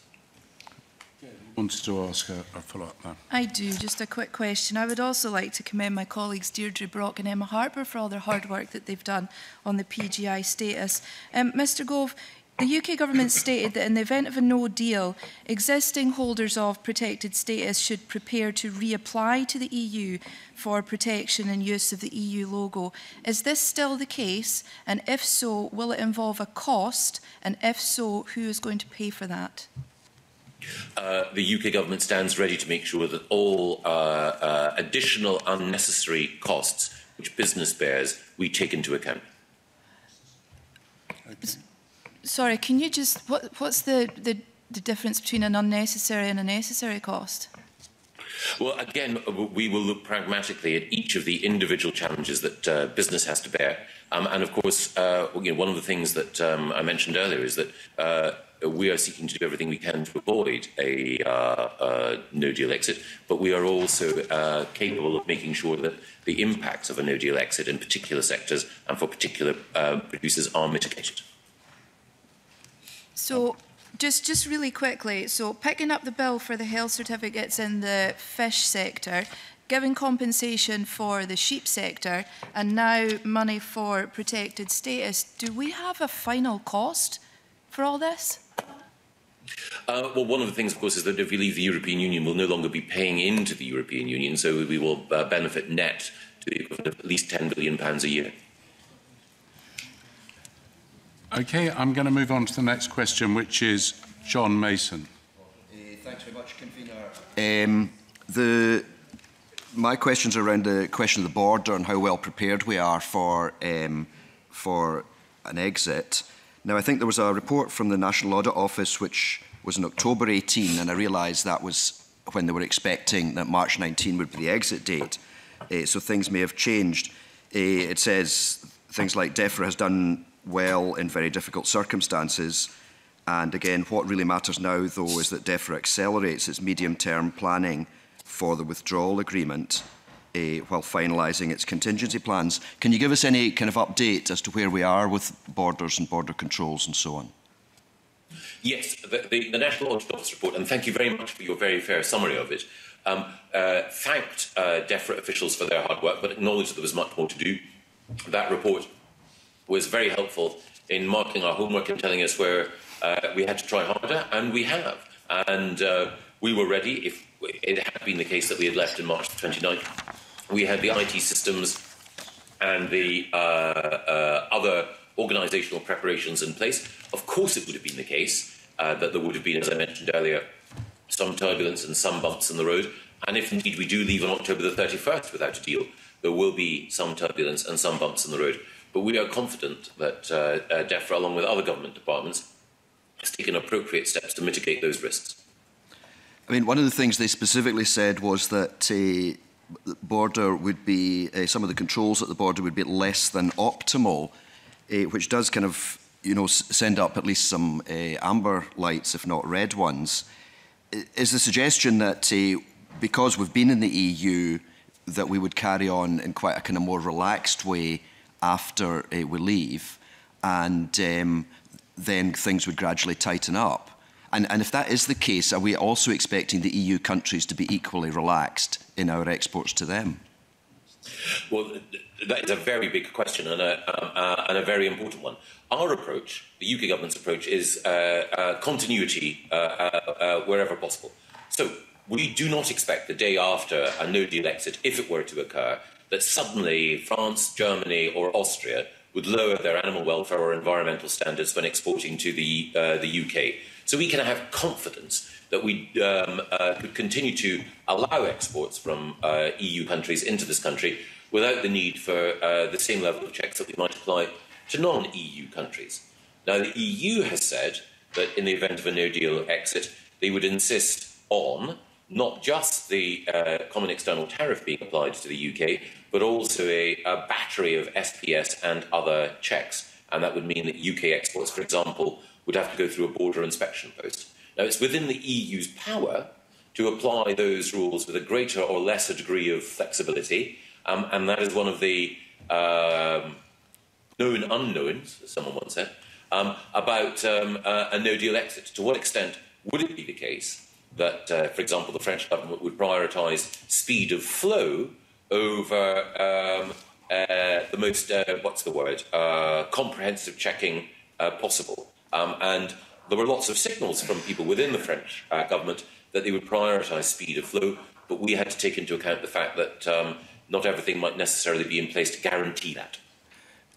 Wanted to ask a, a follow-up there. I do, just a quick question. I would also like to commend my colleagues Deirdre Brock and Emma Harper for all their hard work that they've done on the P G I status. Um, Mister Gove, the U K Government stated that in the event of a no deal, existing holders of protected status should prepare to reapply to the E U for protection and use of the E U logo. Is this still the case? And if so, will it involve a cost? And if so, who is going to pay for that? Uh, the U K Government stands ready to make sure that all uh, uh, additional unnecessary costs which business bears, we take into account. Okay. Sorry, can you just, what, what's the, the, the difference between an unnecessary and a necessary cost? Well, again, we will look pragmatically at each of the individual challenges that uh, business has to bear. Um, and of course, uh, you know, one of the things that um, I mentioned earlier is that uh, we are seeking to do everything we can to avoid a uh, uh, no-deal exit, but we are also uh, capable of making sure that the impacts of a no-deal exit in particular sectors and for particular uh, producers are mitigated. So, just, just really quickly, so picking up the bill for the health certificates in the fish sector, giving compensation for the sheep sector, and now money for protected status, do we have a final cost for all this? Uh, well, one of the things, of course, is that if we leave the European Union, we'll no longer be paying into the European Union, so we will uh, benefit net to the equivalent of at least ten billion pounds a year. Okay, I'm going to move on to the next question, which is John Mason. Uh, thanks very much, Convener. Um, the, my questions are around the question of the border and how well prepared we are for, um, for an exit. Now, I think there was a report from the National Audit Office, which was in October eighteen, and I realised that was when they were expecting that March nineteen would be the exit date. Uh, so things may have changed. Uh, it says things like DEFRA has done well in very difficult circumstances. And again, what really matters now, though, is that DEFRA accelerates its medium-term planning for the withdrawal agreement eh, while finalising its contingency plans. Can you give us any kind of update as to where we are with borders and border controls and so on? Yes, the, the, the National Audit Office report, and thank you very much for your very fair summary of it, um, uh, thanked uh, DEFRA officials for their hard work, but acknowledged that there was much more to do. That report was very helpful in marking our homework and telling us where uh, we had to try harder, and we have. And uh, We were ready. If it had been the case that we had left in March twenty-ninth, we had the I T systems and the uh, uh, other organisational preparations in place. Of course, it would have been the case uh, that there would have been, as I mentioned earlier, some turbulence and some bumps in the road. And if indeed we do leave on October the thirty-first without a deal, there will be some turbulence and some bumps in the road. But we are confident that uh, uh, DEFRA, along with other government departments, has taken appropriate steps to mitigate those risks. I mean, one of the things they specifically said was that uh, the border would be, uh, some of the controls at the border would be less than optimal, uh, which does kind of, you know, send up at least some uh, amber lights, if not red ones. Is the suggestion that uh, because we've been in the E U, that we would carry on in quite a kind of more relaxed way after uh, we leave, and um, then things would gradually tighten up? And, and if that is the case, are we also expecting the E U countries to be equally relaxed in our exports to them? Well, that is a very big question and a, uh, and a very important one. Our approach, the U K government's approach, is uh, uh, continuity uh, uh, wherever possible. So we do not expect the day after a no-deal exit, if it were to occur, that suddenly France, Germany or Austria would lower their animal welfare or environmental standards when exporting to the, uh, the U K. So we can have confidence that we um, uh, could continue to allow exports from uh, E U countries into this country without the need for uh, the same level of checks that we might apply to non-E U countries. Now, the E U has said that in the event of a no-deal exit, they would insist on not just the uh, common external tariff being applied to the U K, but also a, a battery of S P S and other checks. And that would mean that U K exports, for example, would have to go through a border inspection post. Now, it's within the E U's power to apply those rules with a greater or lesser degree of flexibility, um, and that is one of the um, known unknowns, as someone once said, um, about um, uh, a no-deal exit. To what extent would it be the case that, uh, for example, the French government would prioritise speed of flow over um, uh, the most, uh, what's the word, uh, comprehensive checking uh, possible? Um, and there were lots of signals from people within the French uh, government that they would prioritise speed of flow, but we had to take into account the fact that um, not everything might necessarily be in place to guarantee that.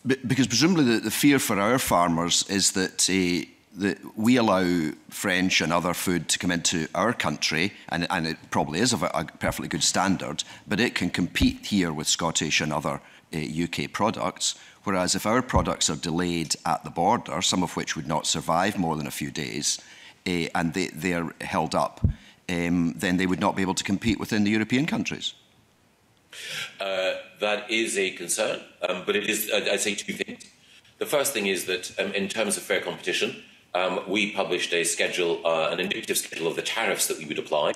Because presumably the, the fear for our farmers is that, uh, that we allow French and other food to come into our country, and, and it probably is of a, a perfectly good standard, but it can compete here with Scottish and other uh, U K products. Whereas if our products are delayed at the border, some of which would not survive more than a few days, eh, and they, they're held up, um, then they would not be able to compete within the European countries. Uh, that is a concern, um, but it is, I'd say two things. The first thing is that um, in terms of fair competition, um, we published a schedule, uh, an indicative schedule of the tariffs that we would apply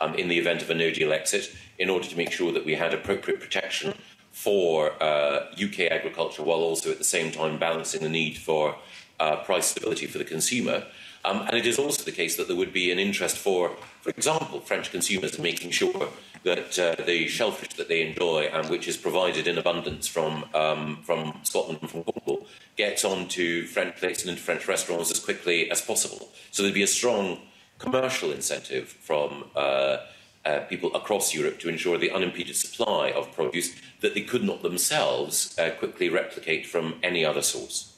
um, in the event of a no-deal exit in order to make sure that we had appropriate protection for uh, U K agriculture, while also at the same time balancing the need for uh, price stability for the consumer. Um, and it is also the case that there would be an interest for, for example, French consumers in making sure that uh, the shellfish that they enjoy and which is provided in abundance from, um, from Scotland and from Cornwall gets onto French plates and into French restaurants as quickly as possible. So there'd be a strong commercial incentive from uh, Uh, people across Europe to ensure the unimpeded supply of produce that they could not themselves uh, quickly replicate from any other source.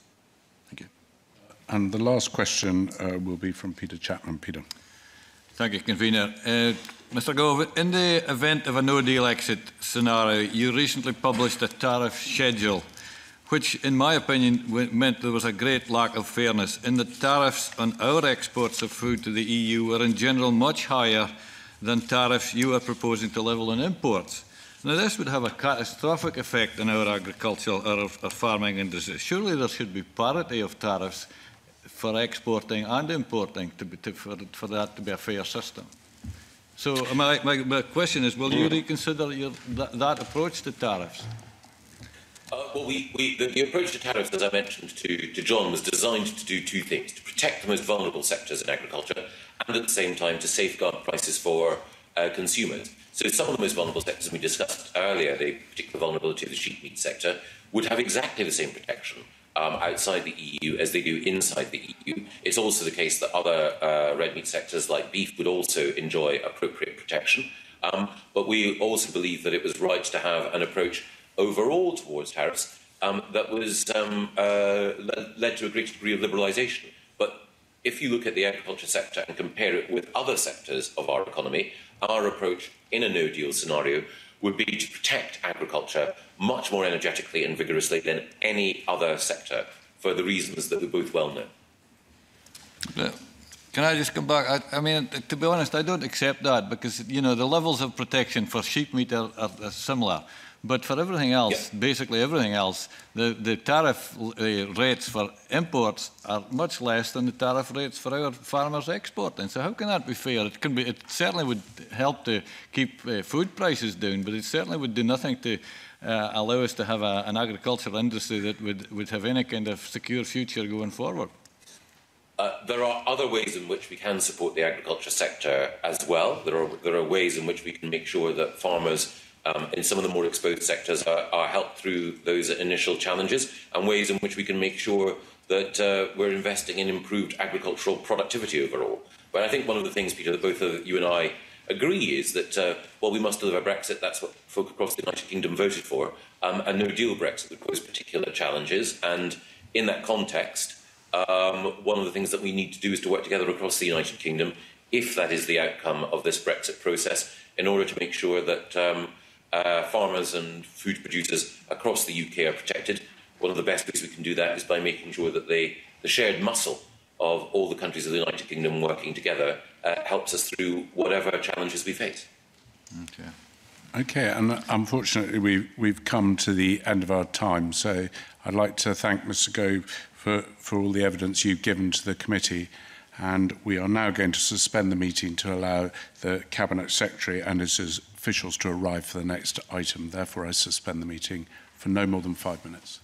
Thank you. And the last question uh, will be from Peter Chapman. Peter. Thank you, Convener. Uh, Mister Gove, in the event of a no-deal exit scenario, you recently published a tariff schedule, which, in my opinion, meant there was a great lack of fairness, in that tariffs on our exports of food to the E U were in general much higher than tariffs you are proposing to level on imports. Now, this would have a catastrophic effect on our agricultural or our farming industry. Surely there should be parity of tariffs for exporting and importing to be, to, for, for that to be a fair system. So my, my, my question is, will you reconsider your, that, that approach to tariffs? Uh, well, we, we, the, the approach to tariffs, as I mentioned to, to John, was designed to do two things: to protect the most vulnerable sectors in agriculture and at the same time to safeguard prices for uh, consumers. So some of the most vulnerable sectors we discussed earlier, the particular vulnerability of the sheep meat sector, would have exactly the same protection um, outside the E U as they do inside the E U. It's also the case that other uh, red meat sectors like beef would also enjoy appropriate protection. Um, but we also believe that it was right to have an approach overall towards tariffs um, that was um, uh, led to a great degree of liberalisation. But if you look at the agriculture sector and compare it with other sectors of our economy, our approach in a no-deal scenario would be to protect agriculture much more energetically and vigorously than any other sector, for the reasons that we both well know. Can I just come back? I, I mean, to be honest, I don't accept that, because, you know, the levels of protection for sheep meat are, are, are similar. But for everything else, yeah. basically everything else, the, the tariff rates for imports are much less than the tariff rates for our farmers exporting. So how can that be fair? It, can be, it certainly would help to keep uh, food prices down, but it certainly would do nothing to uh, allow us to have a, an agricultural industry that would, would have any kind of secure future going forward. Uh, there are other ways in which we can support the agriculture sector as well. There are, there are ways in which we can make sure that farmers Um, in some of the more exposed sectors are, are helped through those initial challenges, and ways in which we can make sure that uh, we're investing in improved agricultural productivity overall. But I think one of the things, Peter, that both of you and I agree is that, uh, well, we must deliver Brexit. That's what folk across the United Kingdom voted for. Um, a no-deal Brexit would pose particular challenges. And in that context, um, one of the things that we need to do is to work together across the United Kingdom, if that is the outcome of this Brexit process, in order to make sure that Um, Uh, farmers and food producers across the U K are protected. One of the best ways we can do that is by making sure that they, the shared muscle of all the countries of the United Kingdom working together uh, helps us through whatever challenges we face. Okay. Okay, and unfortunately we've, we've come to the end of our time, so I'd like to thank Mr Gove for, for all the evidence you've given to the committee. And we are now going to suspend the meeting to allow the Cabinet Secretary and his officials to arrive for the next item. Therefore, I suspend the meeting for no more than five minutes.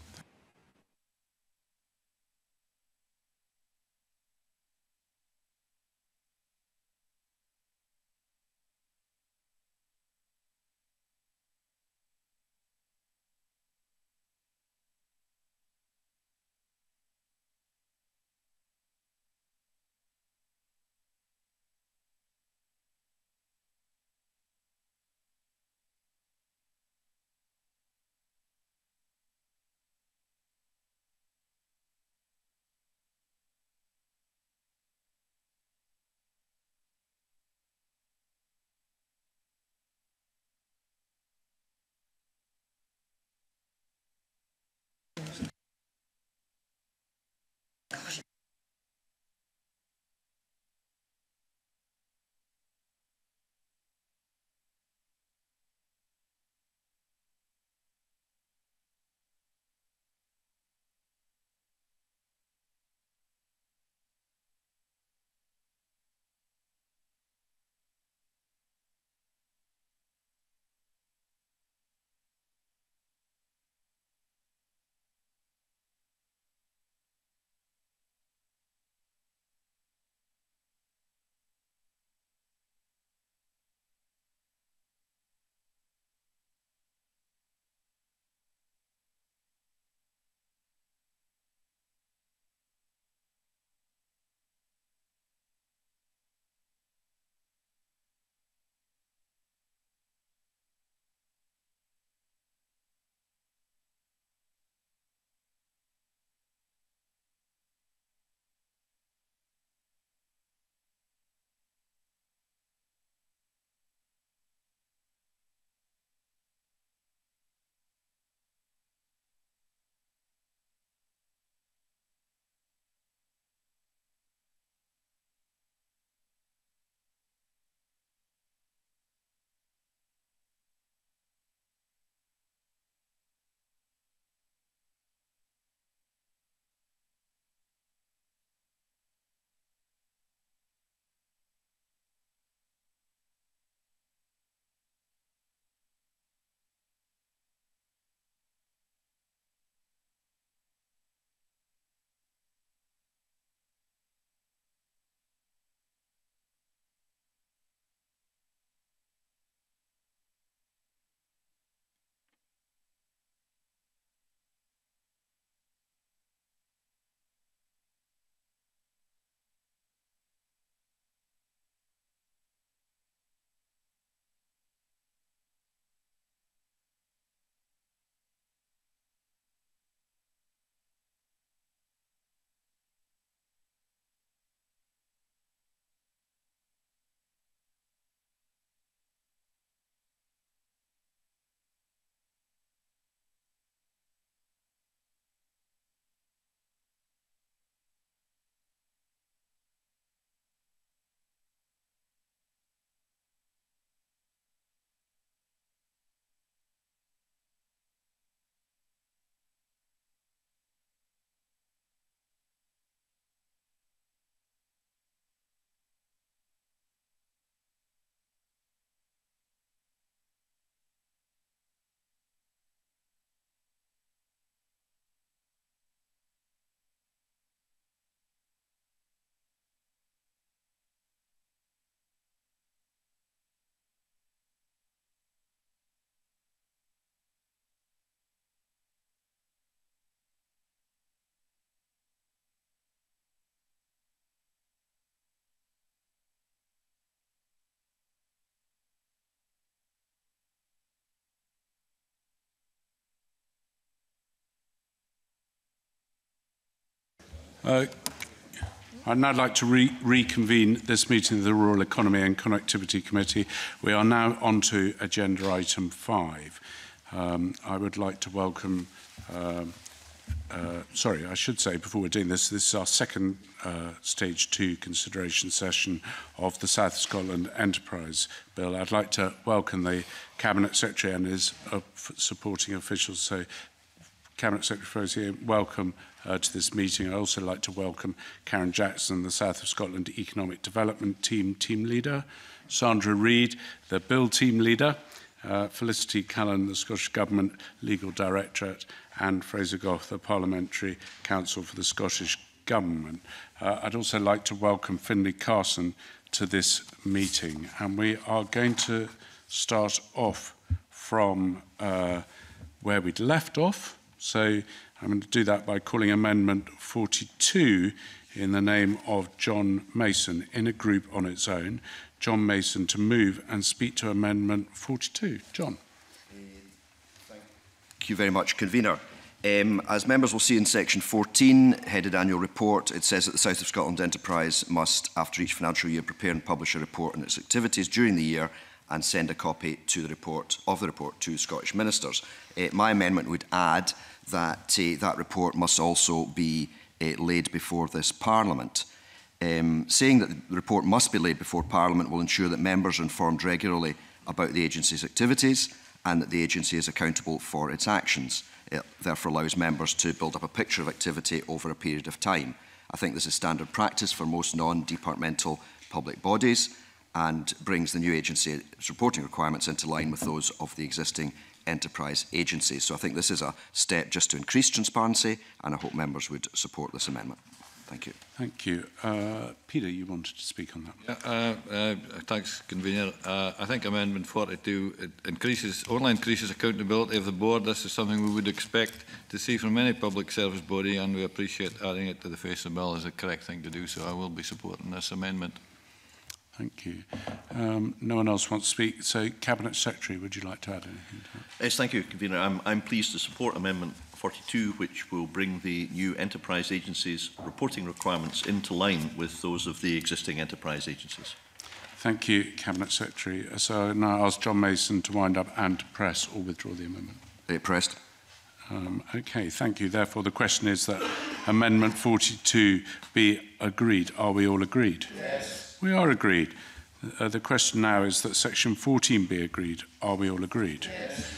Uh, I'd now like to re reconvene this meeting of the Rural Economy and Connectivity Committee. We are now on to agenda item five. Um, I would like to welcome, uh, uh, sorry, I should say before we're doing this, this is our second uh, stage two consideration session of the South Scotland Enterprise Bill. I'd like to welcome the Cabinet Secretary and his uh, supporting officials. So, Cabinet Secretary Fraser, welcome uh, to this meeting. I'd also like to welcome Karen Jackson, the South of Scotland Economic Development Team Team Leader, Sandra Reid, the Bill Team Leader, uh, Felicity Cullen, the Scottish Government Legal Directorate, and Fergus Ewing, the Parliamentary Counsel for the Scottish Government. Uh, I'd also like to welcome Finlay Carson to this meeting. And we are going to start off from uh, where we'd left off. So I'm going to do that by calling Amendment forty-two in the name of John Mason, in a group on its own. John Mason to move and speak to Amendment forty-two. John. Uh, thank you very much, Convener. Um, as members will see in Section fourteen, headed Annual Report, it says that the South of Scotland Enterprise must, after each financial year, prepare and publish a report on its activities during the year and send a copy to the report, of the report to Scottish ministers. Uh, my amendment would add that uh, that report must also be uh, laid before this Parliament. Um, saying that the report must be laid before Parliament will ensure that members are informed regularly about the agency's activities and that the agency is accountable for its actions. It therefore allows members to build up a picture of activity over a period of time. I think this is standard practice for most non-departmental public bodies and brings the new agency's reporting requirements into line with those of the existing enterprise agencies. So I think this is a step just to increase transparency, and I hope members would support this amendment. Thank you. Thank you. Uh, Peter, you wanted to speak on that. Yeah, uh, uh, thanks, Convener. Uh, I think Amendment forty-two it increases, only increases accountability of the board. This is something we would expect to see from any public service body, and we appreciate adding it to the face of the bill is the correct thing to do, so I will be supporting this amendment. Thank you. Um, no one else wants to speak. So, Cabinet Secretary, would you like to add anything to that? Yes, thank you, Convener. I'm, I'm pleased to support Amendment forty-two, which will bring the new enterprise agencies' reporting requirements into line with those of the existing enterprise agencies. Thank you, Cabinet Secretary. So, now I ask John Mason to wind up and to press or withdraw the amendment. It pressed. Um, okay, thank you. Therefore, the question is that Amendment forty-two be agreed. Are we all agreed? Yes. We are agreed. Uh, the question now is that Section fourteen be agreed. Are we all agreed? Yes.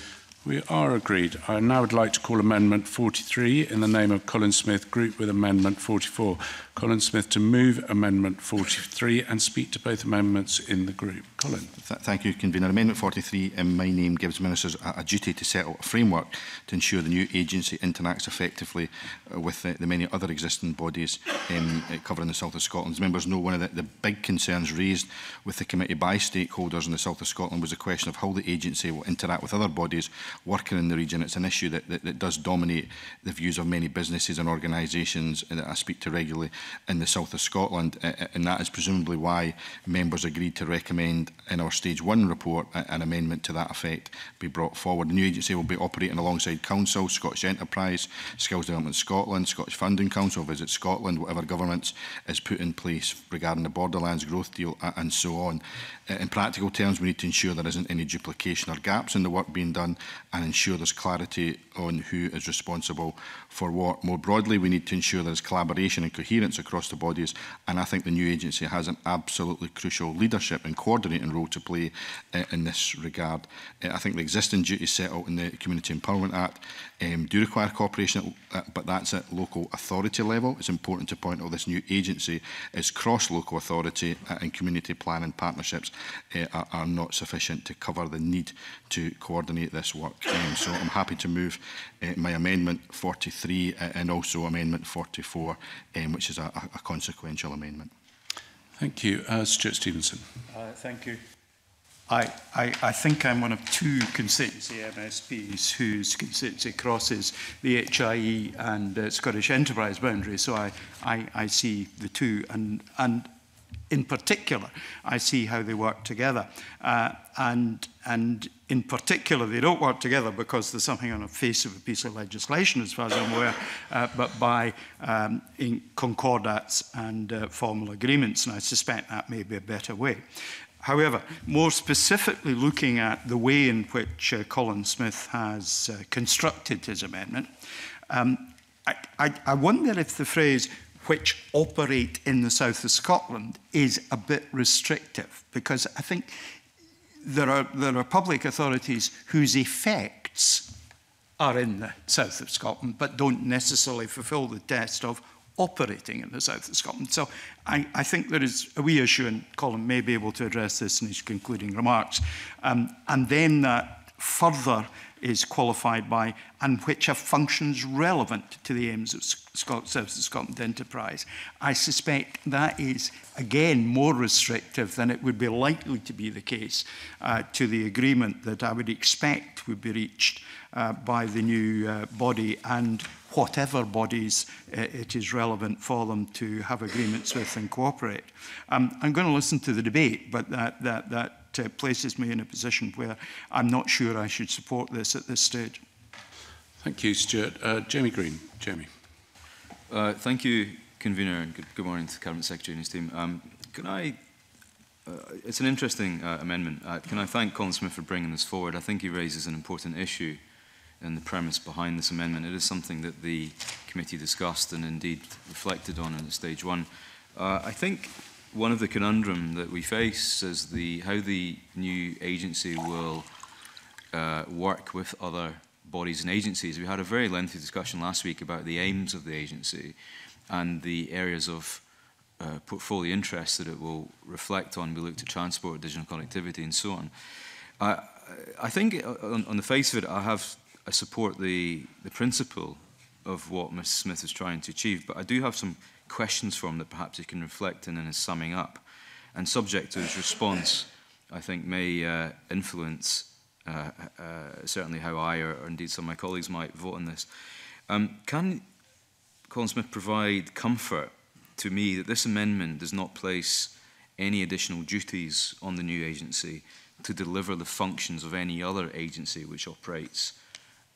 We are agreed. I now would like to call Amendment forty-three in the name of Colin Smith, group with Amendment forty-four. Colin Smith to move Amendment forty-three and speak to both amendments in the group. Colin. Th thank you, Convener. Amendment forty-three in my name gives ministers a, a duty to settle a framework to ensure the new agency interacts effectively uh, with uh, the many other existing bodies um, uh, covering the South of Scotland. As members know, one of the, the big concerns raised with the committee by stakeholders in the South of Scotland was the question of how the agency will interact with other bodies working in the region. It's an issue that, that, that does dominate the views of many businesses and organisations that I speak to regularly in the South of Scotland, and that is presumably why members agreed to recommend in our Stage one report an amendment to that effect be brought forward. The new agency will be operating alongside Council, Scottish Enterprise, Skills Development Scotland, Scottish Funding Council, Visit Scotland, whatever governments is put in place regarding the Borderlands Growth Deal and so on. In practical terms, we need to ensure there isn't any duplication or gaps in the work being done and ensure there's clarity on who is responsible for what. More broadly, we need to ensure there's collaboration and coherence across the bodies, and I think the new agency has an absolutely crucial leadership and coordinating role to play uh, in this regard. Uh, I think the existing duties set out in the Community Empowerment Act um, do require cooperation, uh, but that's at local authority level. It's important to point out this new agency is cross-local authority, uh, and community planning partnerships uh, are, are not sufficient to cover the need to coordinate this work. Um, so I'm happy to move uh, my Amendment forty-three uh, and also Amendment forty-four, um, which is a, a consequential amendment. Thank you. Uh, Stuart Stevenson. Uh, thank you. I, I, I think I'm one of two constituency M S Ps whose constituency crosses the H I E and uh, Scottish Enterprise boundary, so I, I, I see the two. And, and in particular, I see how they work together. Uh, and, and in particular, they don't work together because there's something on the face of a piece of legislation, as far as I'm aware, uh, but by um, in concordats and uh, formal agreements, and I suspect that may be a better way. However, more specifically looking at the way in which uh, Colin Smith has uh, constructed his amendment, um, I, I, I wonder if the phrase "which operate in the south of Scotland" is a bit restrictive, because I think there are, there are public authorities whose effects are in the south of Scotland but don't necessarily fulfil the test of operating in the south of Scotland. So I, I think there is a wee issue, and Colin may be able to address this in his concluding remarks. Um, and then that further is qualified by "and which have functions relevant to the aims of Scot- South of Scotland enterprise." I suspect that is, again, more restrictive than it would be likely to be the case uh, to the agreement that I would expect would be reached uh, by the new uh, body and whatever bodies uh, it is relevant for them to have agreements with and cooperate. Um, I'm going to listen to the debate, but that, that, that Uh, places me in a position where I'm not sure I should support this at this stage. Thank you, Stuart. Uh, Jamie Green. Jamie. Uh, thank you, Convener, and good, good morning to the Cabinet Secretary and his team. Um, can I... Uh, it's an interesting uh, amendment. Uh, can I thank Colin Smith for bringing this forward? I think he raises an important issue in the premise behind this amendment. It is something that the committee discussed and indeed reflected on in stage one. Uh, I think... One of the conundrum that we face is the, how the new agency will uh, work with other bodies and agencies. We had a very lengthy discussion last week about the aims of the agency and the areas of uh, portfolio interest that it will reflect on. We looked at transport, digital connectivity, and so on. Uh, I think on, on the face of it, I, have, I support the, the principle of what Miz Smith is trying to achieve, but I do have some questions for him that perhaps he can reflect in in his summing up, and subject to his response, I think may uh, influence uh, uh, certainly how I or, or indeed some of my colleagues might vote on this. Um, can Colin Smith provide comfort to me that this amendment does not place any additional duties on the new agency to deliver the functions of any other agency which operates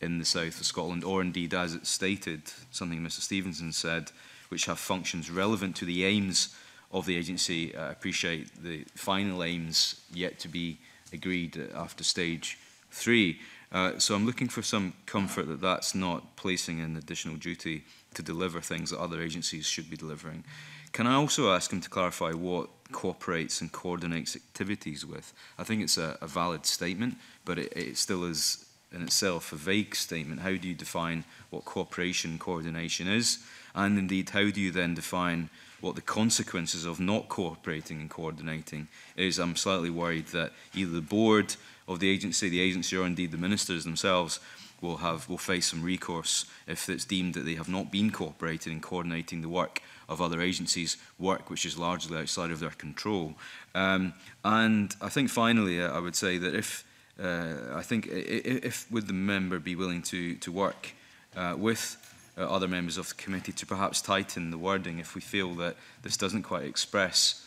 in the south of Scotland, or indeed, as it's stated, something Mister Stevenson said, which have functions relevant to the aims of the agency? I uh, appreciate the final aims yet to be agreed after stage three. Uh, so I'm looking for some comfort that that's not placing an additional duty to deliver things that other agencies should be delivering. Can I also ask him to clarify what cooperates and coordinates activities with? I think it's a, a valid statement, but it, it still is in itself a vague statement. How do you define what cooperation, coordination is? And indeed, how do you then define what the consequences of not cooperating and coordinating is? I'm slightly worried that either the board of the agency, the agency, or indeed the ministers themselves will have will face some recourse if it's deemed that they have not been cooperating and coordinating the work of other agencies, work which is largely outside of their control. Um, and I think finally, I would say that if uh, I think if, if would the member be willing to to work uh, with other members of the committee to perhaps tighten the wording if we feel that this doesn't quite express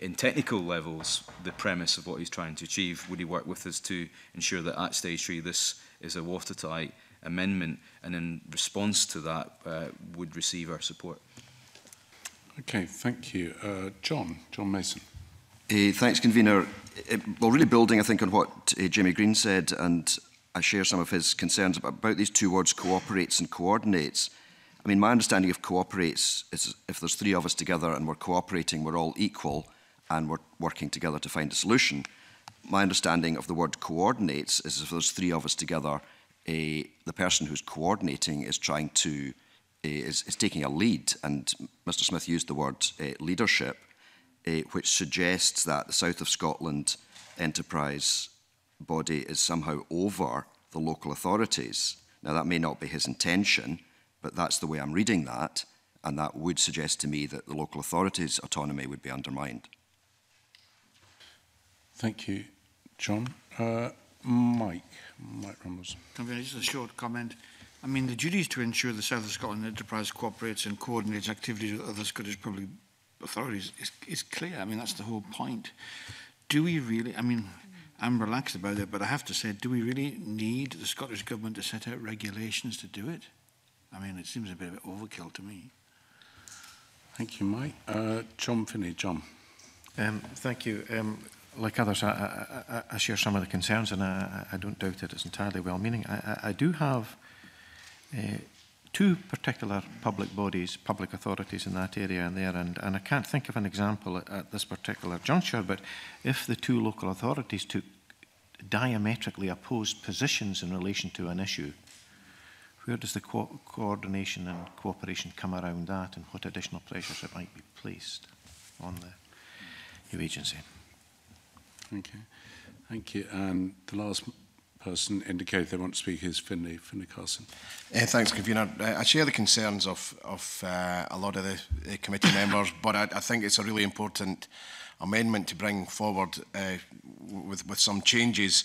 in technical levels the premise of what he's trying to achieve. Would he work with us to ensure that at stage three this is a watertight amendment, and in response to that uh, would receive our support? Okay, thank you. Uh, John, John Mason. Uh, thanks, Convener. Uh, well, really building, I think, on what uh, Jamie Green said, and I share some of his concerns about, about these two words, cooperates and coordinates. I mean, my understanding of cooperates is if there's three of us together and we're cooperating, we're all equal and we're working together to find a solution. My understanding of the word coordinates is if there's three of us together, eh, the person who's coordinating is trying to, eh, is, is taking a lead. And Mister Smith used the word eh, leadership, eh, which suggests that the South of Scotland enterprise body is somehow over the local authorities. Now, that may not be his intention, but that's the way I'm reading that, and that would suggest to me that the local authorities' autonomy would be undermined. Thank you, John. Uh, Mike, Mike Rumbles. Just a short comment. I mean, the duties to ensure the South of Scotland enterprise cooperates and coordinates activities with other Scottish public authority is, is, is clear. I mean, that's the whole point. Do we really, I mean, I'm relaxed about it, but I have to say, do we really need the Scottish Government to set out regulations to do it? I mean, it seems a bit of overkill to me. Thank you, Mike. Uh, John Finney, John. Um, thank you. Um, like others, I, I, I share some of the concerns, and I, I don't doubt that it's entirely well-meaning. I, I do have uh, two particular public bodies, public authorities in that area and there, and, and I can't think of an example at, at this particular juncture, but if the two local authorities took diametrically opposed positions in relation to an issue, where does the co coordination and cooperation come around that, and what additional pressures it might be placed on the new agency? Thank you. Thank you. And the last person indicated they want to speak is Finlay, Finlay Carson. Uh, thanks, Convener. I share the concerns of, of uh, a lot of the uh, committee members, but I, I think it's a really important amendment to bring forward uh, with, with some changes.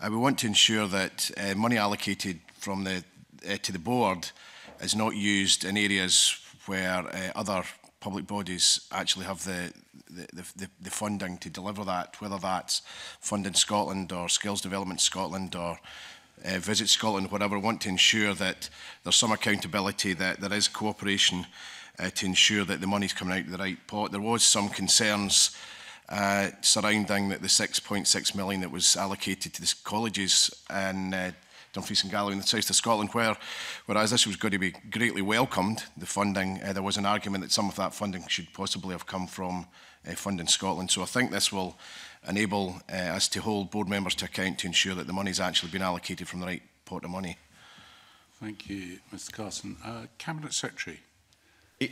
Uh, we want to ensure that uh, money allocated from the Uh, to the board is not used in areas where uh, other public bodies actually have the the, the the funding to deliver that, whether that's Funding Scotland or Skills Development Scotland or uh, Visit Scotland, whatever. We want to ensure that there's some accountability, that there is cooperation uh, to ensure that the money's coming out of the right pot. There was some concerns uh, surrounding that the six point six million that was allocated to the colleges and uh, Dumfries and Galloway in the south of Scotland, where, whereas this was going to be greatly welcomed, the funding, uh, there was an argument that some of that funding should possibly have come from uh, Funding Scotland. So I think this will enable uh, us to hold board members to account to ensure that the money's actually been allocated from the right pot of money. Thank you, Mr Carson. Uh, Cabinet Secretary.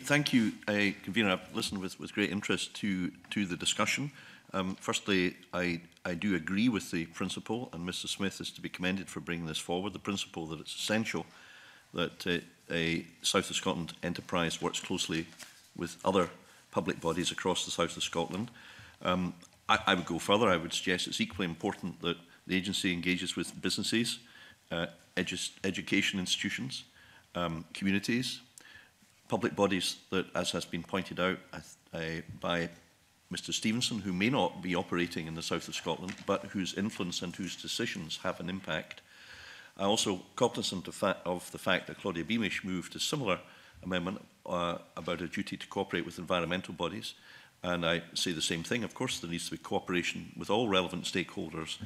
Thank you, uh, Convener. I've listened with, with great interest to, to the discussion. Um, firstly, I, I do agree with the principle, and Mr Smith is to be commended for bringing this forward, the principle that it's essential that uh, a South of Scotland enterprise works closely with other public bodies across the South of Scotland. Um, I, I would go further. I would suggest it's equally important that the agency engages with businesses, uh, edu education institutions, um, communities, public bodies that, as has been pointed out uh, by Mister Stevenson, who may not be operating in the south of Scotland, but whose influence and whose decisions have an impact. I'm also cognizant of, of the fact that Claudia Beamish moved a similar amendment uh, about a duty to cooperate with environmental bodies, and I say the same thing. Of course, there needs to be cooperation with all relevant stakeholders.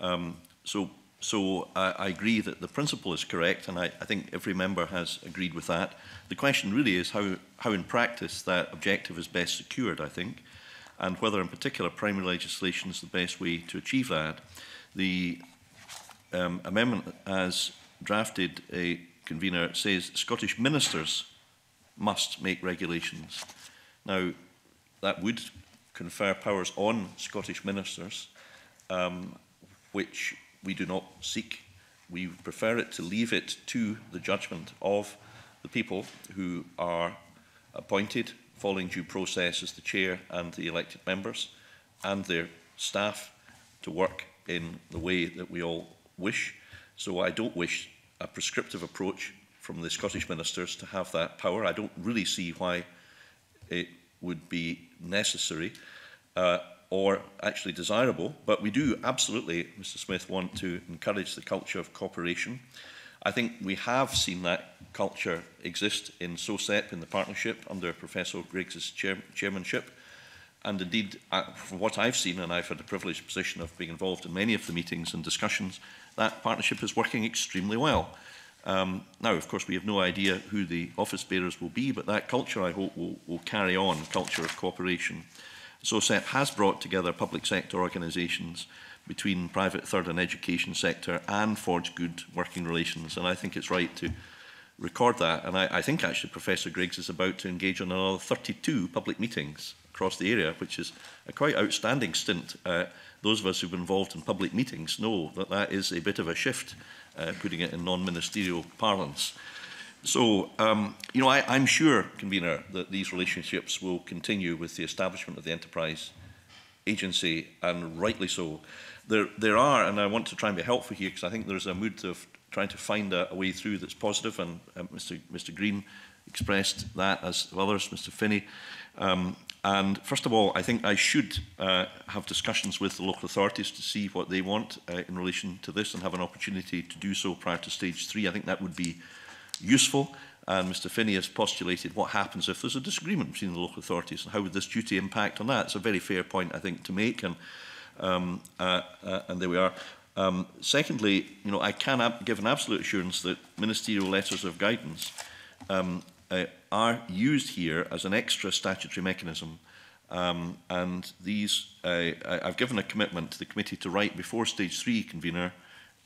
Um, so so I, I agree that the principle is correct, and I, I think every member has agreed with that. The question really is how, how in practice that objective is best secured, I think, and whether in particular primary legislation is the best way to achieve that. The um, amendment as drafted, a Convener, says Scottish ministers must make regulations. Now, that would confer powers on Scottish ministers, um, which we do not seek. We prefer it to leave it to the judgment of the people who are appointed following due process as the chair and the elected members and their staff to work in the way that we all wish. So I don't wish a prescriptive approach from the Scottish ministers to have that power. I don't really see why it would be necessary uh, or actually desirable, but we do absolutely, Mr Smith, want to encourage the culture of cooperation. I think we have seen that culture exist in SOSEP, in the partnership, under Professor Griggs' chair chairmanship. And indeed, uh, from what I've seen, and I've had the privileged position of being involved in many of the meetings and discussions, that partnership is working extremely well. Um, now, of course, we have no idea who the office bearers will be, but that culture, I hope, will, will carry on, culture of cooperation. SOSEP has brought together public sector organisations between private, third and education sector, and forge good working relations. And I think it's right to record that. And I, I think actually Professor Griggs is about to engage on another thirty-two public meetings across the area, which is a quite outstanding stint. Uh, those of us who've been involved in public meetings know that that is a bit of a shift, uh, putting it in non-ministerial parlance. So, um, you know, I, I'm sure, Convener, that these relationships will continue with the establishment of the enterprise agency, and rightly so. There, there are, and I want to try and be helpful here because I think there's a mood of trying to find a, a way through that's positive, and uh, Mister Mister Green expressed that, as others, Mister Finney. Um, and first of all, I think I should uh, have discussions with the local authorities to see what they want uh, in relation to this, and have an opportunity to do so prior to stage three. I think that would be useful. And Mister Finney has postulated what happens if there's a disagreement between the local authorities, and how would this duty impact on that. It's a very fair point, I think, to make, and, um, uh, uh, and there we are. Um, secondly, you know, I can give an absolute assurance that ministerial letters of guidance um, uh, are used here as an extra statutory mechanism. Um, and these, uh, I've given a commitment to the committee to write before stage three convener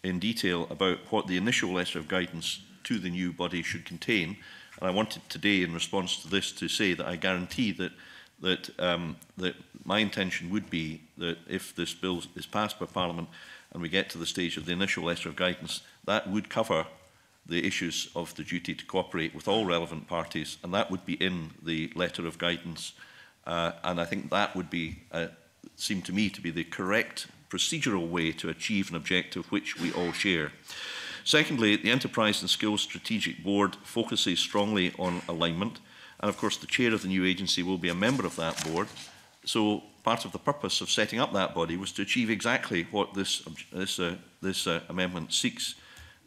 in detail about what the initial letter of guidance to the new body should contain, and I wanted today, in response to this, to say that I guarantee that that um, that my intention would be that if this bill is passed by Parliament and we get to the stage of the initial letter of guidance, that would cover the issues of the duty to cooperate with all relevant parties, and that would be in the letter of guidance. Uh, and I think that would be uh, seemed to me to be the correct procedural way to achieve an objective which we all share. Secondly, the Enterprise and Skills Strategic Board focuses strongly on alignment, and of course the chair of the new agency will be a member of that board. So part of the purpose of setting up that body was to achieve exactly what this, this, uh, this uh, amendment seeks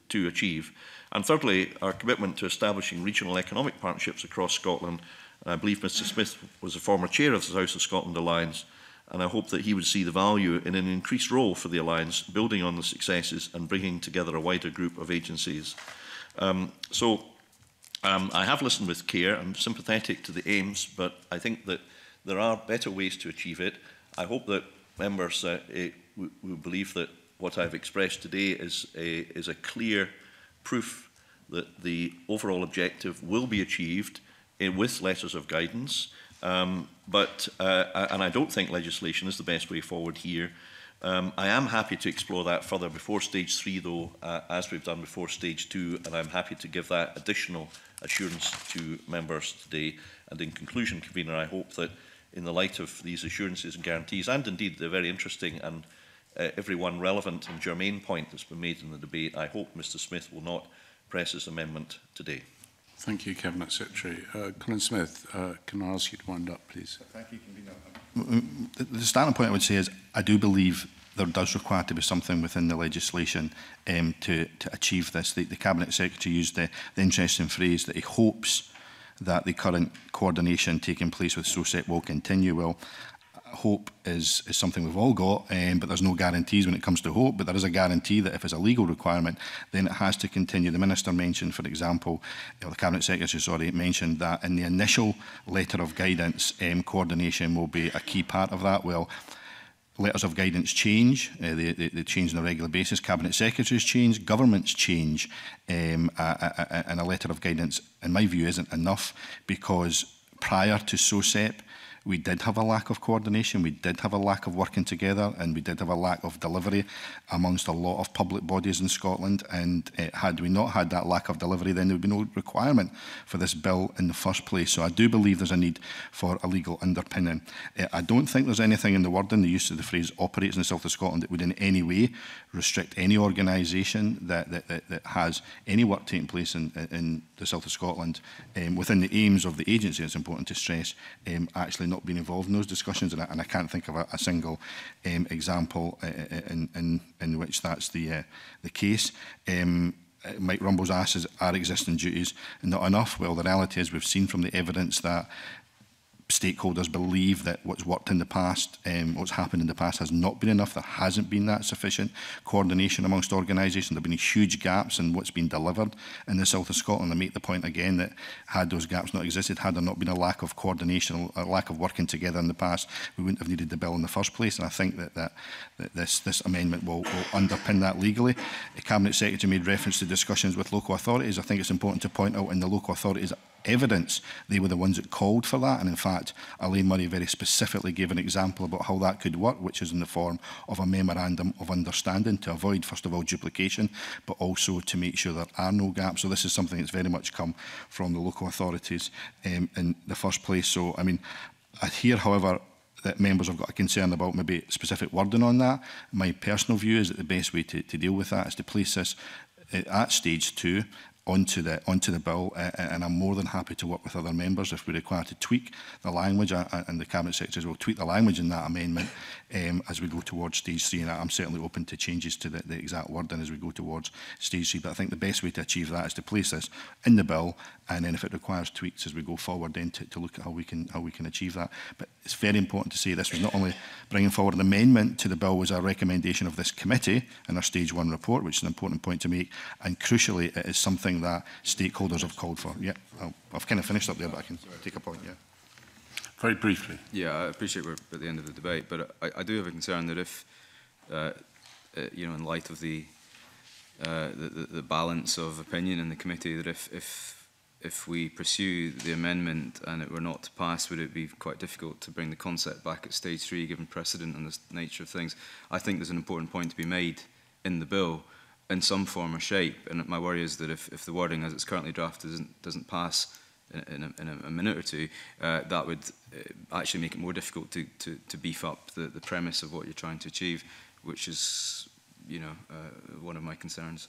to achieve. And thirdly, our commitment to establishing regional economic partnerships across Scotland, and I believe Mister Smith was a former chair of the House of Scotland Alliance, and I hope that he would see the value in an increased role for the Alliance, building on the successes and bringing together a wider group of agencies. Um, so um, I have listened with care. I'm sympathetic to the aims, but I think that there are better ways to achieve it. I hope that members uh, eh, will believe that what I've expressed today is a, is a clear proof that the overall objective will be achieved eh, with letters of guidance. Um, but, uh, and I don't think legislation is the best way forward here. Um, I am happy to explore that further before stage three, though, uh, as we've done before stage two, and I'm happy to give that additional assurance to members today. And in conclusion, Convener, I hope that in the light of these assurances and guarantees, and indeed the very interesting and uh, every one relevant and germane point that's been made in the debate, I hope Mister Smith will not press his amendment today. Thank you, Cabinet Secretary. Uh, Colin Smith, uh, can I ask you to wind up, please? Thank you, Convener. The starting point I would say is I do believe there does require to be something within the legislation um, to, to achieve this. The, the Cabinet Secretary used the, the interesting phrase that he hopes that the current coordination taking place with SOSEP will continue. Well, hope is, is something we've all got, um, but there's no guarantees when it comes to hope, but there is a guarantee that if it's a legal requirement, then it has to continue. The Minister mentioned, for example, or the Cabinet Secretary, sorry, mentioned that in the initial letter of guidance, um, coordination will be a key part of that. Well, letters of guidance change, uh, they, they, they change on a regular basis, Cabinet Secretaries change, governments change, um, a, a, a, and a letter of guidance, in my view, isn't enough, because prior to SOSEP, we did have a lack of coordination, we did have a lack of working together, and we did have a lack of delivery amongst a lot of public bodies in Scotland. And uh, had we not had that lack of delivery, then there would be no requirement for this bill in the first place. So I do believe there's a need for a legal underpinning. Uh, I don't think there's anything in the wording, the use of the phrase operates in the South of Scotland, that would in any way restrict any organisation that, that, that, that has any work taking place in, in the South of Scotland. Um, within the aims of the agency, it's important to stress, um, actually not Not been involved in those discussions, and I, and I can't think of a, a single um, example uh, in, in, in which that's the, uh, the case. Um, Mike Rumbles asks, are existing duties not enough? Well, the reality is we've seen from the evidence that stakeholders believe that what's worked in the past, um, what's happened in the past has not been enough. There hasn't been that sufficient coordination amongst organisations. There have been huge gaps in what's been delivered in the South of Scotland. I make the point again that had those gaps not existed, had there not been a lack of coordination, a lack of working together in the past, we wouldn't have needed the bill in the first place. And I think that, that, that this, this amendment will, will underpin that legally. The Cabinet Secretary made reference to discussions with local authorities. I think it's important to point out in the local authorities evidence, they were the ones that called for that, and in fact Elaine Murray very specifically gave an example about how that could work, which is in the form of a memorandum of understanding to avoid, first of all, duplication, but also to make sure there are no gaps. So this is something that's very much come from the local authorities um, in the first place. So I mean, I hear, however, that members have got a concern about maybe specific wording on that. My personal view is that the best way to, to deal with that is to place this at stage two onto the, onto the bill, uh, and I'm more than happy to work with other members if we require to tweak the language, uh, and the Cabinet Secretary will tweak the language in that amendment um, as we go towards stage three, and I'm certainly open to changes to the, the exact wording as we go towards stage three, but I think the best way to achieve that is to place this in the bill, and then if it requires tweaks as we go forward, then to, to look at how we can how we can achieve that. But it's very important to say this was not only bringing forward an amendment to the bill, was a recommendation of this committee in our stage one report, which is an important point to make, and crucially it is something that stakeholders have called for. Yeah, I'll, I've kind of finished up there, but I can take a point. Yeah, very briefly. Yeah, I appreciate we're at the end of the debate, but I, I do have a concern that if, uh, uh, you know, in light of the, uh, the the balance of opinion in the committee, that if if if we pursue the amendment and it were not to pass, would it be quite difficult to bring the concept back at stage three, given precedent and the nature of things? I think there's an important point to be made in the bill, in some form or shape, and my worry is that if, if the wording as it's currently drafted doesn't, doesn't pass in, in, a, in a minute or two, uh, that would actually make it more difficult to, to, to beef up the, the premise of what you're trying to achieve, which is, you know, uh, one of my concerns.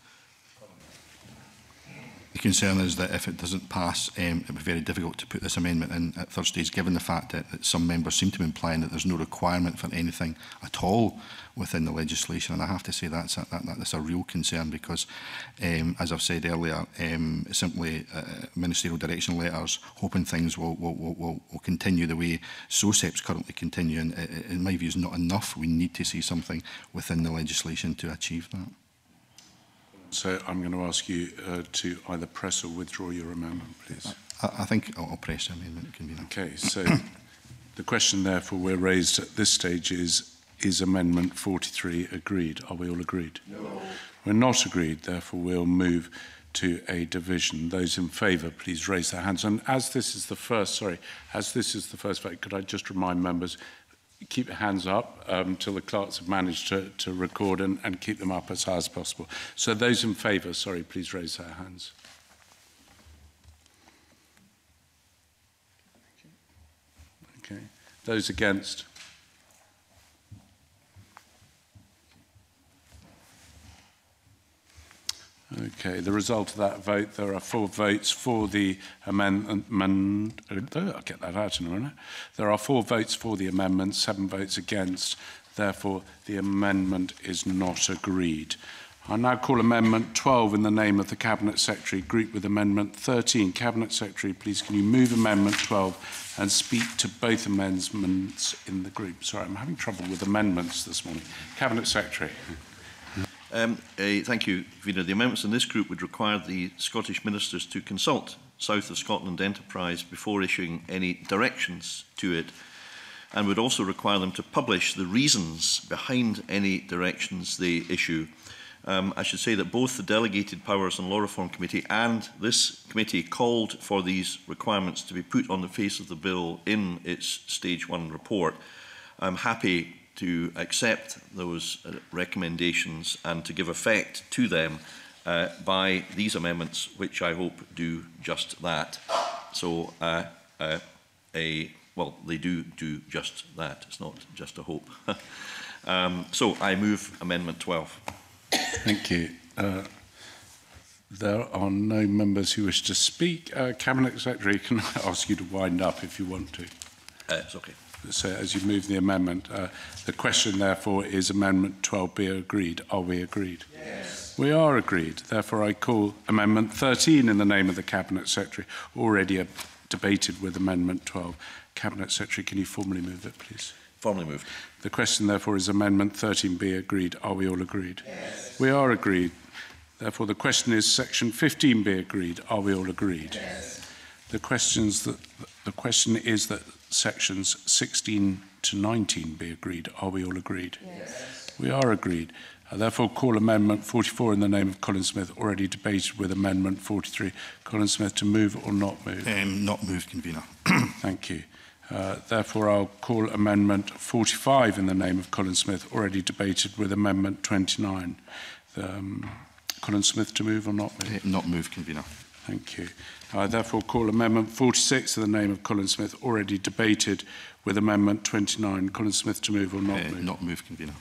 The concern is that if it doesn't pass, um, it would be very difficult to put this amendment in at third stage, given the fact that, that some members seem to be implying that there's no requirement for anything at all within the legislation. And I have to say that's a, that, that's a real concern, because, um, as I've said earlier, um, simply uh, ministerial direction letters, hoping things will, will, will, will continue the way SOSEP's currently continuing, in my view, is not enough. We need to see something within the legislation to achieve that. So I'm going to ask you uh, to either press or withdraw your amendment, please. I, I think I'll, I'll press the amendment. Convener. Okay, so the question, therefore, we're raised at this stage is, is Amendment forty-three agreed? Are we all agreed? No. We're not agreed, therefore we'll move to a division. Those in favour, please raise their hands. And as this is the first, sorry, as this is the first vote, could I just remind members, keep your hands up um, till the clerks have managed to, to record and, and keep them up as high as possible. So those in favour, sorry, please raise their hands. Okay. Those against? Okay, the result of that vote, there are four votes for the amendment. I'll get that out in a minute. There are four votes for the amendment, seven votes against. Therefore, the amendment is not agreed. I now call Amendment twelve in the name of the Cabinet Secretary, grouped with Amendment thirteen. Cabinet Secretary, please can you move Amendment twelve and speak to both amendments in the group? Sorry, I'm having trouble with amendments this morning. Cabinet Secretary. Um, uh, thank you, Convener. The amendments in this group would require the Scottish ministers to consult South of Scotland Enterprise before issuing any directions to it, and would also require them to publish the reasons behind any directions they issue. Um, I should say that both the Delegated Powers and Law Reform Committee and this committee called for these requirements to be put on the face of the bill in its Stage one report. I'm happy to accept those uh, recommendations and to give effect to them uh, by these amendments, which I hope do just that. So, uh, uh, a, well, they do do just that. It's not just a hope. um, so, I move Amendment twelve. Thank you. Uh, there are no members who wish to speak. Uh, Cabinet Secretary, can I ask you to wind up if you want to? Uh, it's okay. So as you move the amendment, uh, the question, therefore, is Amendment twelve B agreed? Are we agreed? Yes. We are agreed. Therefore, I call Amendment thirteen in the name of the Cabinet Secretary, already debated with Amendment twelve. Cabinet Secretary, can you formally move it, please? Formally moved. The question, therefore, is Amendment thirteen B agreed? Are we all agreed? Yes. We are agreed. Therefore, the question is Section fifteen B agreed? Are we all agreed? Yes. The, questions that, the question is that Sections sixteen to nineteen be agreed. Are we all agreed? Yes. We are agreed. I therefore call Amendment forty-four in the name of Colin Smith, already debated with Amendment forty-three. Colin Smith, to move or not move? Um, not move, Convener. Thank you. Uh, therefore, I'll call Amendment forty-five in the name of Colin Smith, already debated with Amendment twenty-nine. Um, Colin Smith, to move or not move? Uh, not move, Convener. Thank you. I therefore call Amendment forty-six in the name of Colin Smith, already debated with Amendment twenty-nine. Colin Smith, to move or not uh, move? Not move, Convener.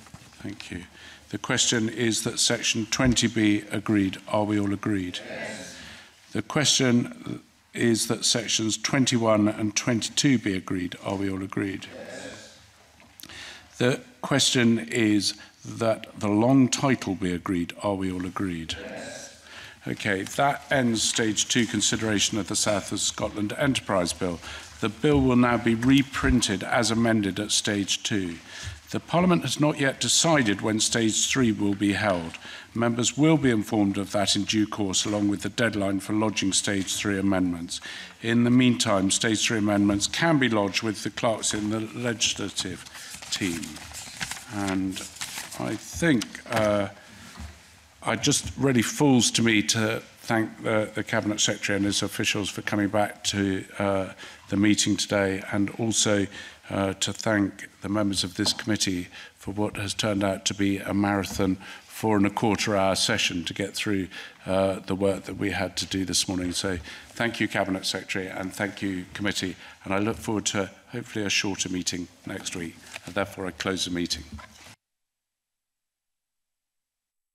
Thank you. The question is that section twenty be agreed. Are we all agreed? Yes. The question is that sections twenty-one and twenty-two be agreed. Are we all agreed? Yes. The question is that the long title be agreed. Are we all agreed? Yes. Okay, that ends stage two consideration of the South of Scotland Enterprise Bill. The bill will now be reprinted as amended at stage two. The Parliament has not yet decided when stage three will be held. Members will be informed of that in due course, along with the deadline for lodging stage three amendments. In the meantime, stage three amendments can be lodged with the clerks in the legislative team. And I think uh, it just really falls to me to thank the, the Cabinet Secretary and his officials for coming back to uh, the meeting today, and also uh, to thank the members of this committee for what has turned out to be a marathon four and a quarter hour session to get through uh, the work that we had to do this morning. So thank you, Cabinet Secretary, and thank you, committee, and I look forward to hopefully a shorter meeting next week, and therefore I close the meeting.